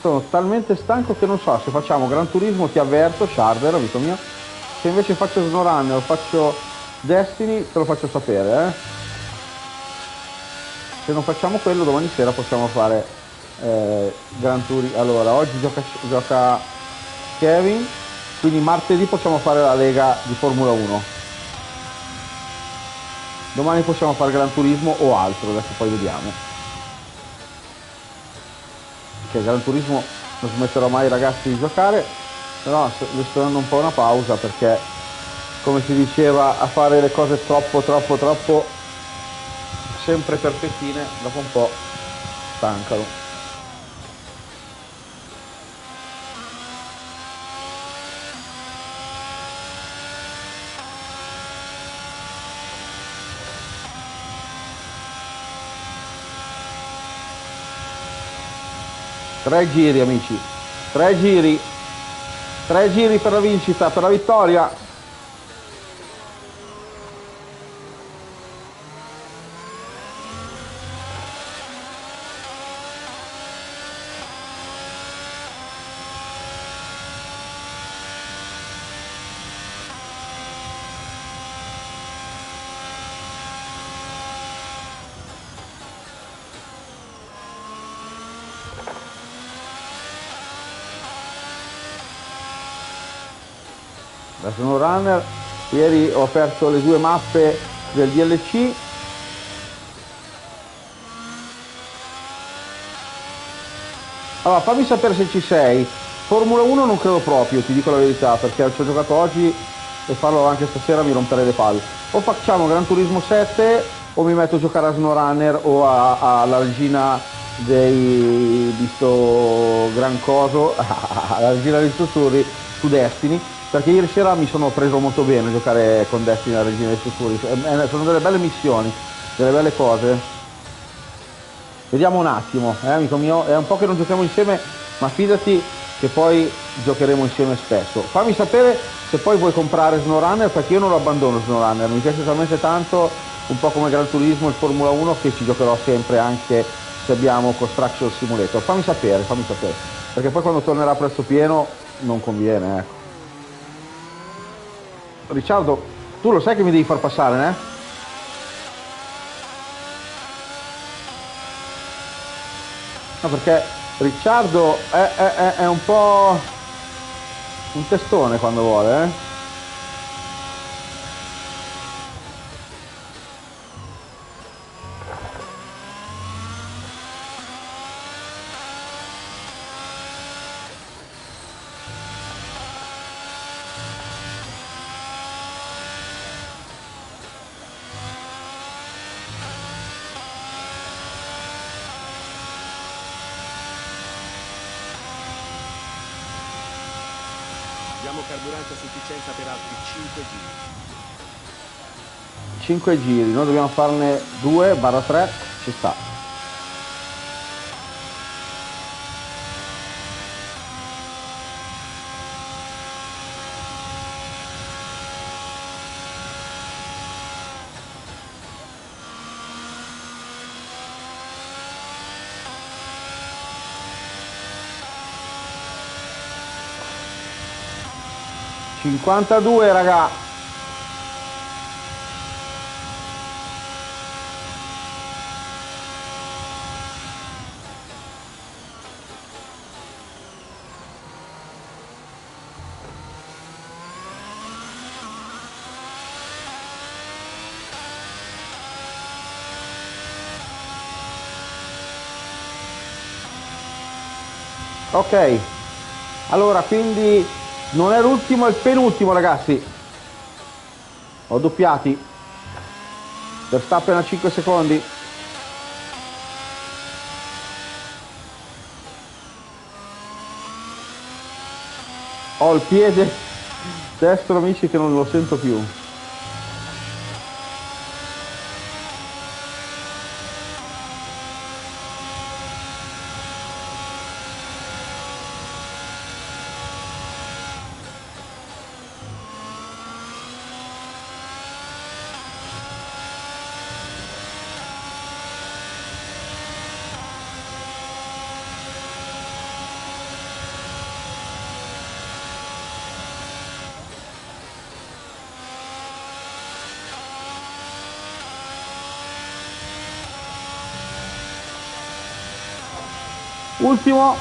Sono talmente stanco che non so se facciamo Gran Turismo, ti avverto, Sharder, amico mio. Se invece faccio SnowRunner o faccio Destiny, te lo faccio sapere, eh. Se non facciamo quello, domani sera possiamo fare eh, Gran Turismo. Allora, oggi gioca, gioca Kevin, quindi martedì possiamo fare la Lega di Formula uno. Domani possiamo fare Gran Turismo o altro, adesso poi vediamo. Che Gran Turismo non smetterò mai, ragazzi, di giocare, però le sto dando un po' una pausa, perché come si diceva, a fare le cose troppo troppo troppo sempre perfettine dopo un po' stancano. Tre giri, amici, tre giri, tre giri per la vincita, per la vittoria. SnowRunner, ieri ho aperto le due mappe del D L C, allora fammi sapere se ci sei. Formula uno non credo proprio, ti dico la verità, perché ci ho giocato oggi e farlo anche stasera mi romperei le palle. O facciamo Gran Turismo sette o mi metto a giocare a SnowRunner o alla regina dei, di sto gran coso alla regina dei sussurri su Destiny, perché ieri sera mi sono preso molto bene a giocare con Destiny alla regina dei sussurri. Sono delle belle missioni, delle belle cose. Vediamo un attimo, eh, amico mio, è un po' che non giochiamo insieme, ma fidati che poi giocheremo insieme spesso. Fammi sapere se poi vuoi comprare SnowRunner, perché io non lo abbandono SnowRunner, mi piace talmente tanto, un po' come Gran Turismo e Formula uno, che ci giocherò sempre anche se abbiamo Construction Simulator. Fammi sapere, fammi sapere, perché poi quando tornerà a prezzo pieno non conviene, ecco. Ricciardo, tu lo sai che mi devi far passare, né? No, perché Ricciardo è, è, è, è un po' un testone quando vuole, eh? cinque giri, noi dobbiamo farne due barra tre, ci sta. cinquantadue, raga. Ok, allora quindi non è l'ultimo, è il penultimo, ragazzi. Ho doppiati. Verstappen a cinque secondi. Ho il piede destro, amici, che non lo sento più. Ultimo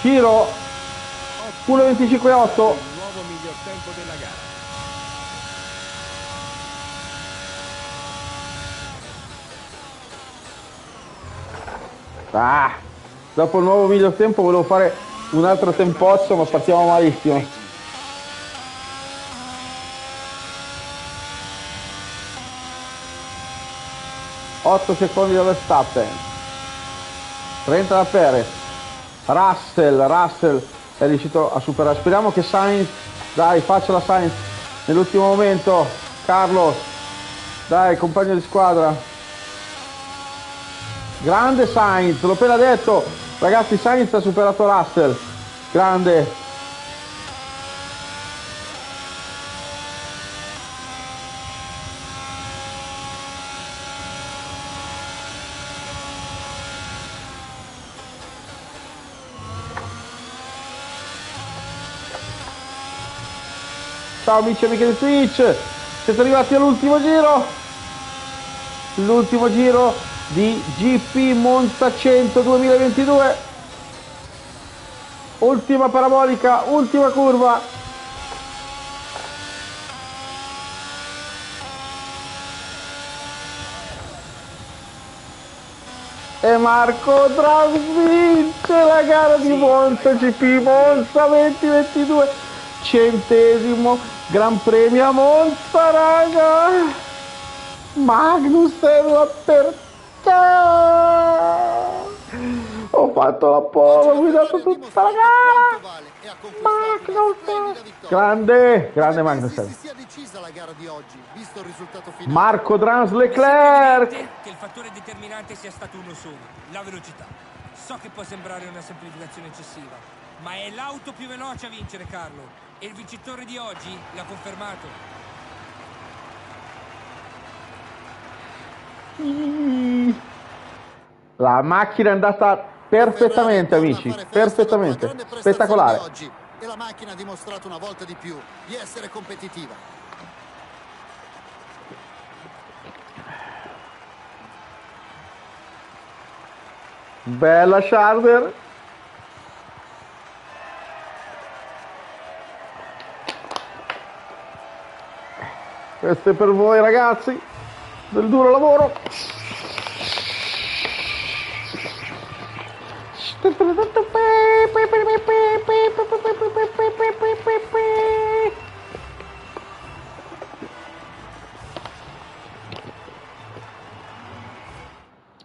giro, uno venticinque otto, nuovo miglior tempo della gara. Ah, dopo il nuovo miglior tempo volevo fare un altro tempozzo, ma partiamo malissimo. otto secondi da Verstappen, trenta da Perez. Russell, Russell è riuscito a superare, speriamo che Sainz, dai, faccia la Sainz nell'ultimo momento. Carlos, dai, compagno di squadra, grande Sainz, l'ho appena detto, ragazzi, Sainz ha superato Russell, grande. Ciao amici e amiche di Twitch, siete arrivati all'ultimo giro, l'ultimo giro di G P Monza cento duemilaventidue, ultima parabolica, ultima curva. E Marcodrums vince la gara di Monza, G P Monza duemilaventidue. Centesimo Gran Premio a Monza, raga! Magnus è la aperta! Ho fatto la pole, ho guidato tutta la gara! Magnussen! Grande, grande Magnussen! Si sia decisa la gara di oggi, visto il risultato finale. Marcodrums Leclerc! Che il fattore determinante sia stato uno solo, la velocità. So che può sembrare una semplificazione eccessiva, ma è l'auto più veloce a vincere, Carlo. E il vincitore di oggi l'ha confermato. La macchina è andata perfettamente, amici, perfettamente, spettacolare. E la macchina ha dimostrato una volta di più di essere competitiva. Bella Sharder. Questo è per voi ragazzi del duro lavoro.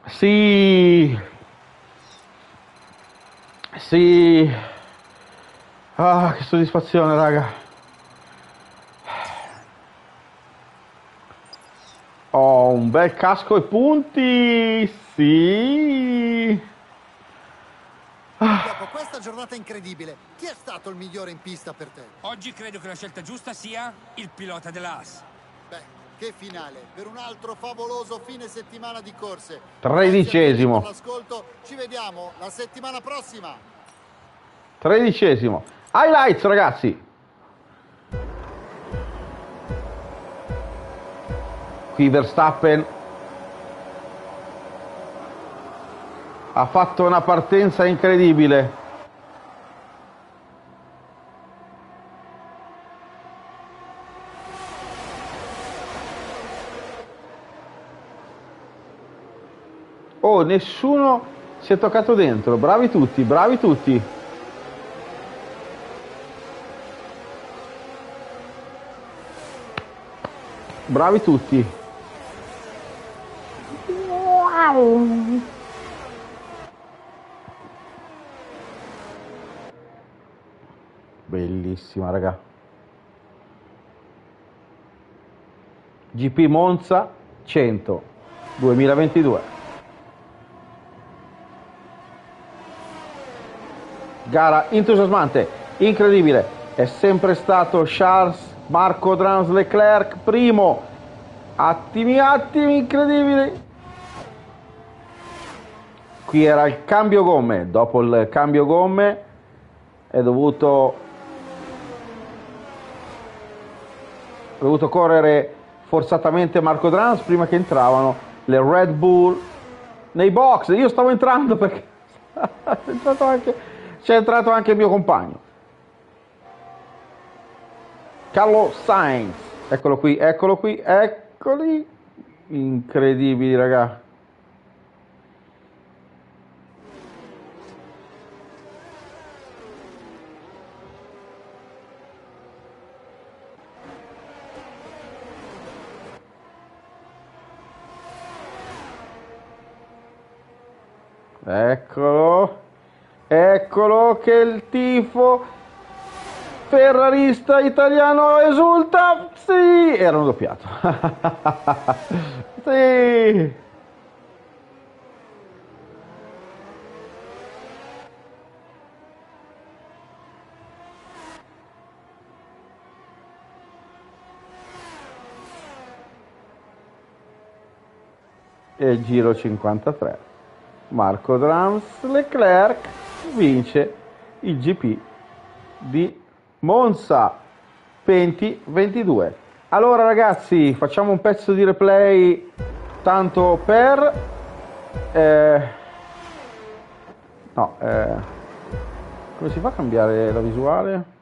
Sì, sì, ah, che soddisfazione raga. Ho un bel casco e punti. Sì. Dopo questa giornata incredibile, chi è stato il migliore in pista per te? Oggi credo che la scelta giusta sia il pilota dell'A S. Beh, che finale per un altro favoloso fine settimana di corse. Tredicesimo. L'ascolto, ci vediamo la settimana prossima. Tredicesimo. Highlights, ragazzi. Qui Verstappen ha fatto una partenza incredibile. Oh, nessuno si è toccato dentro. Bravi tutti, bravi tutti. Bravi tutti. Wow. Bellissima raga. G P Monza cento duemilaventidue. Gara entusiasmante, incredibile. È sempre stato Charles Marcodrums Leclerc primo. Attimi attimi incredibili. Qui era il cambio gomme. Dopo il cambio gomme è dovuto Ho dovuto correre forzatamente Marcodrums prima che entravano le Red Bull nei box. Io stavo entrando perché c'è entrato anche, c'è entrato anche il mio compagno Carlo Sainz. Eccolo qui, eccolo qui, eccoli. Incredibili raga. Eccolo, eccolo che il tifo ferrarista italiano esulta, sì, era un doppiato, sì. E giro cinquantatré. Marcodrums Leclerc vince il G P di Monza venti ventidue. Allora ragazzi, facciamo un pezzo di replay tanto per eh, no eh, come si fa a cambiare la visuale?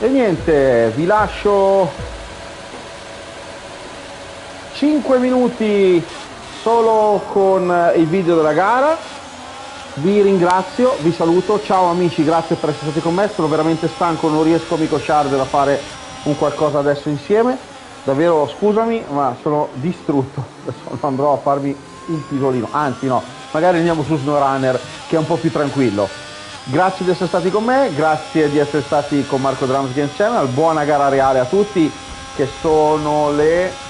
E niente, vi lascio cinque minuti solo con il video della gara. Vi ringrazio, vi saluto, ciao amici, grazie per essere stati con me, sono veramente stanco, non riesco amico Sharder a fare un qualcosa adesso insieme, davvero scusami ma sono distrutto, adesso andrò a farmi un pisolino, anzi no, magari andiamo su SnowRunner che è un po' più tranquillo. Grazie di essere stati con me, grazie di essere stati con Marcodrums Game Channel, buona gara reale a tutti, che sono le...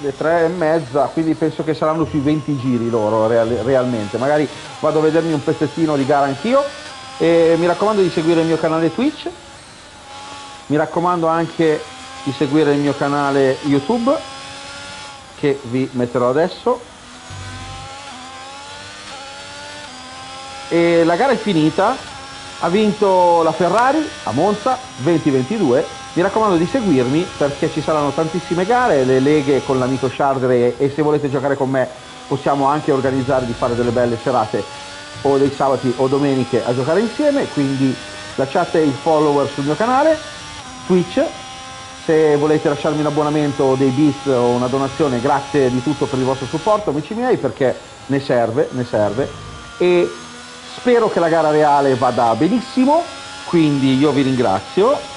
le tre e mezza, quindi penso che saranno sui venti giri loro real realmente, magari vado a vedermi un pezzettino di gara anch'io e mi raccomando di seguire il mio canale Twitch, mi raccomando anche di seguire il mio canale YouTube che vi metterò adesso. E la gara è finita, ha vinto la Ferrari a Monza venti ventidue. Mi raccomando di seguirmi perché ci saranno tantissime gare, le leghe con l'amico Sharder, e se volete giocare con me possiamo anche organizzare di fare delle belle serate o dei sabati o domeniche a giocare insieme, quindi lasciate il follower sul mio canale Twitch, se volete lasciarmi un abbonamento, dei bits o una donazione, grazie di tutto per il vostro supporto amici miei perché ne serve, ne serve, e spero che la gara reale vada benissimo, quindi io vi ringrazio.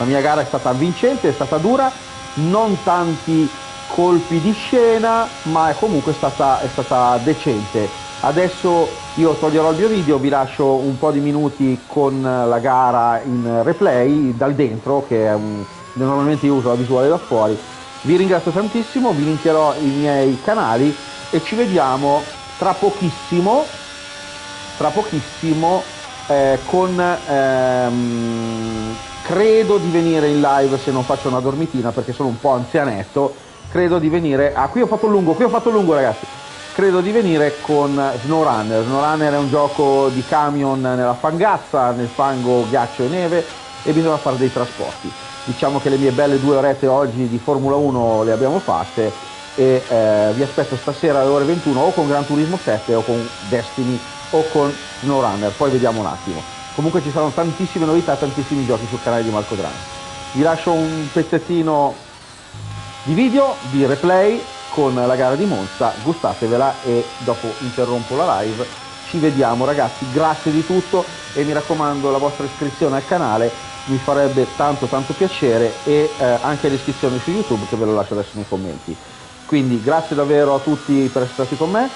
La mia gara è stata vincente, è stata dura, non tanti colpi di scena, ma è comunque stata, è stata decente. Adesso io toglierò il mio video, vi lascio un po' di minuti con la gara in replay, dal dentro, che è un, normalmente io uso la visuale da fuori. Vi ringrazio tantissimo, vi linkerò i miei canali e ci vediamo tra pochissimo, tra pochissimo eh, con... Ehm, credo di venire in live, se non faccio una dormitina perché sono un po' anzianetto, credo di venire, ah qui ho fatto lungo, qui ho fatto lungo ragazzi, credo di venire con SnowRunner. SnowRunner è un gioco di camion nella fangazza, nel fango, ghiaccio e neve, e bisogna fare dei trasporti. Diciamo che le mie belle due orette oggi di Formula uno le abbiamo fatte e eh, vi aspetto stasera alle ore ventuno o con Gran Turismo sette o con Destiny o con SnowRunner, poi vediamo un attimo. Comunque ci saranno tantissime novità, tantissimi giochi sul canale di Marcodrums. Vi lascio un pezzettino di video, di replay con la gara di Monza, gustatevela e dopo interrompo la live. Ci vediamo ragazzi, grazie di tutto e mi raccomando la vostra iscrizione al canale, mi farebbe tanto tanto piacere, e eh, anche l'iscrizione su YouTube che ve lo lascio adesso nei commenti. Quindi grazie davvero a tutti per essere stati con me.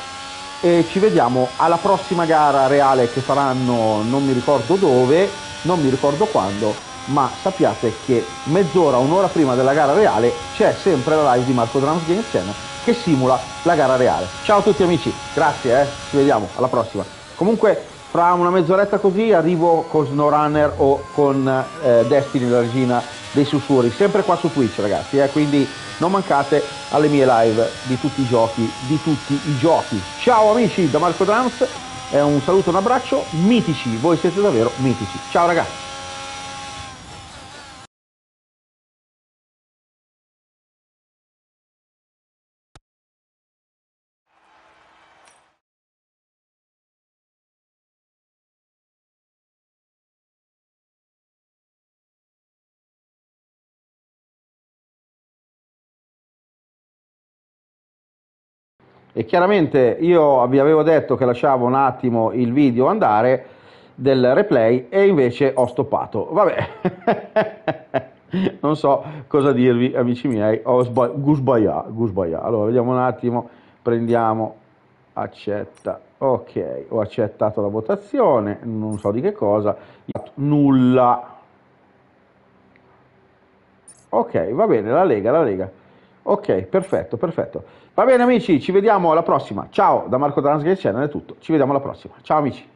E ci vediamo alla prossima gara reale che faranno, non mi ricordo dove, non mi ricordo quando, ma sappiate che mezz'ora, un'ora prima della gara reale c'è sempre la live di Marcodrums Game Channel che simula la gara reale. Ciao a tutti amici, grazie, eh. Ci vediamo alla prossima. Comunque fra una mezz'oretta così arrivo con SnowRunner o con eh, Destiny, la regina dei sussurri, sempre qua su Twitch ragazzi, eh. Quindi non mancate alle mie live di tutti i giochi, di tutti i giochi. Ciao amici da Marcodrums, è un saluto, un abbraccio, mitici, voi siete davvero mitici. Ciao ragazzi. E chiaramente io vi avevo detto che lasciavo un attimo il video andare del replay e invece ho stoppato, vabbè non so cosa dirvi amici miei, ho sbagliato. Allora vediamo un attimo, prendiamo, accetta, ok, ho accettato la votazione, non so di che cosa, nulla, ok, va bene, la Lega, la Lega, ok, perfetto, perfetto. Va bene amici, ci vediamo alla prossima. Ciao da Marcodrums Game Channel, è tutto. Ci vediamo alla prossima. Ciao amici.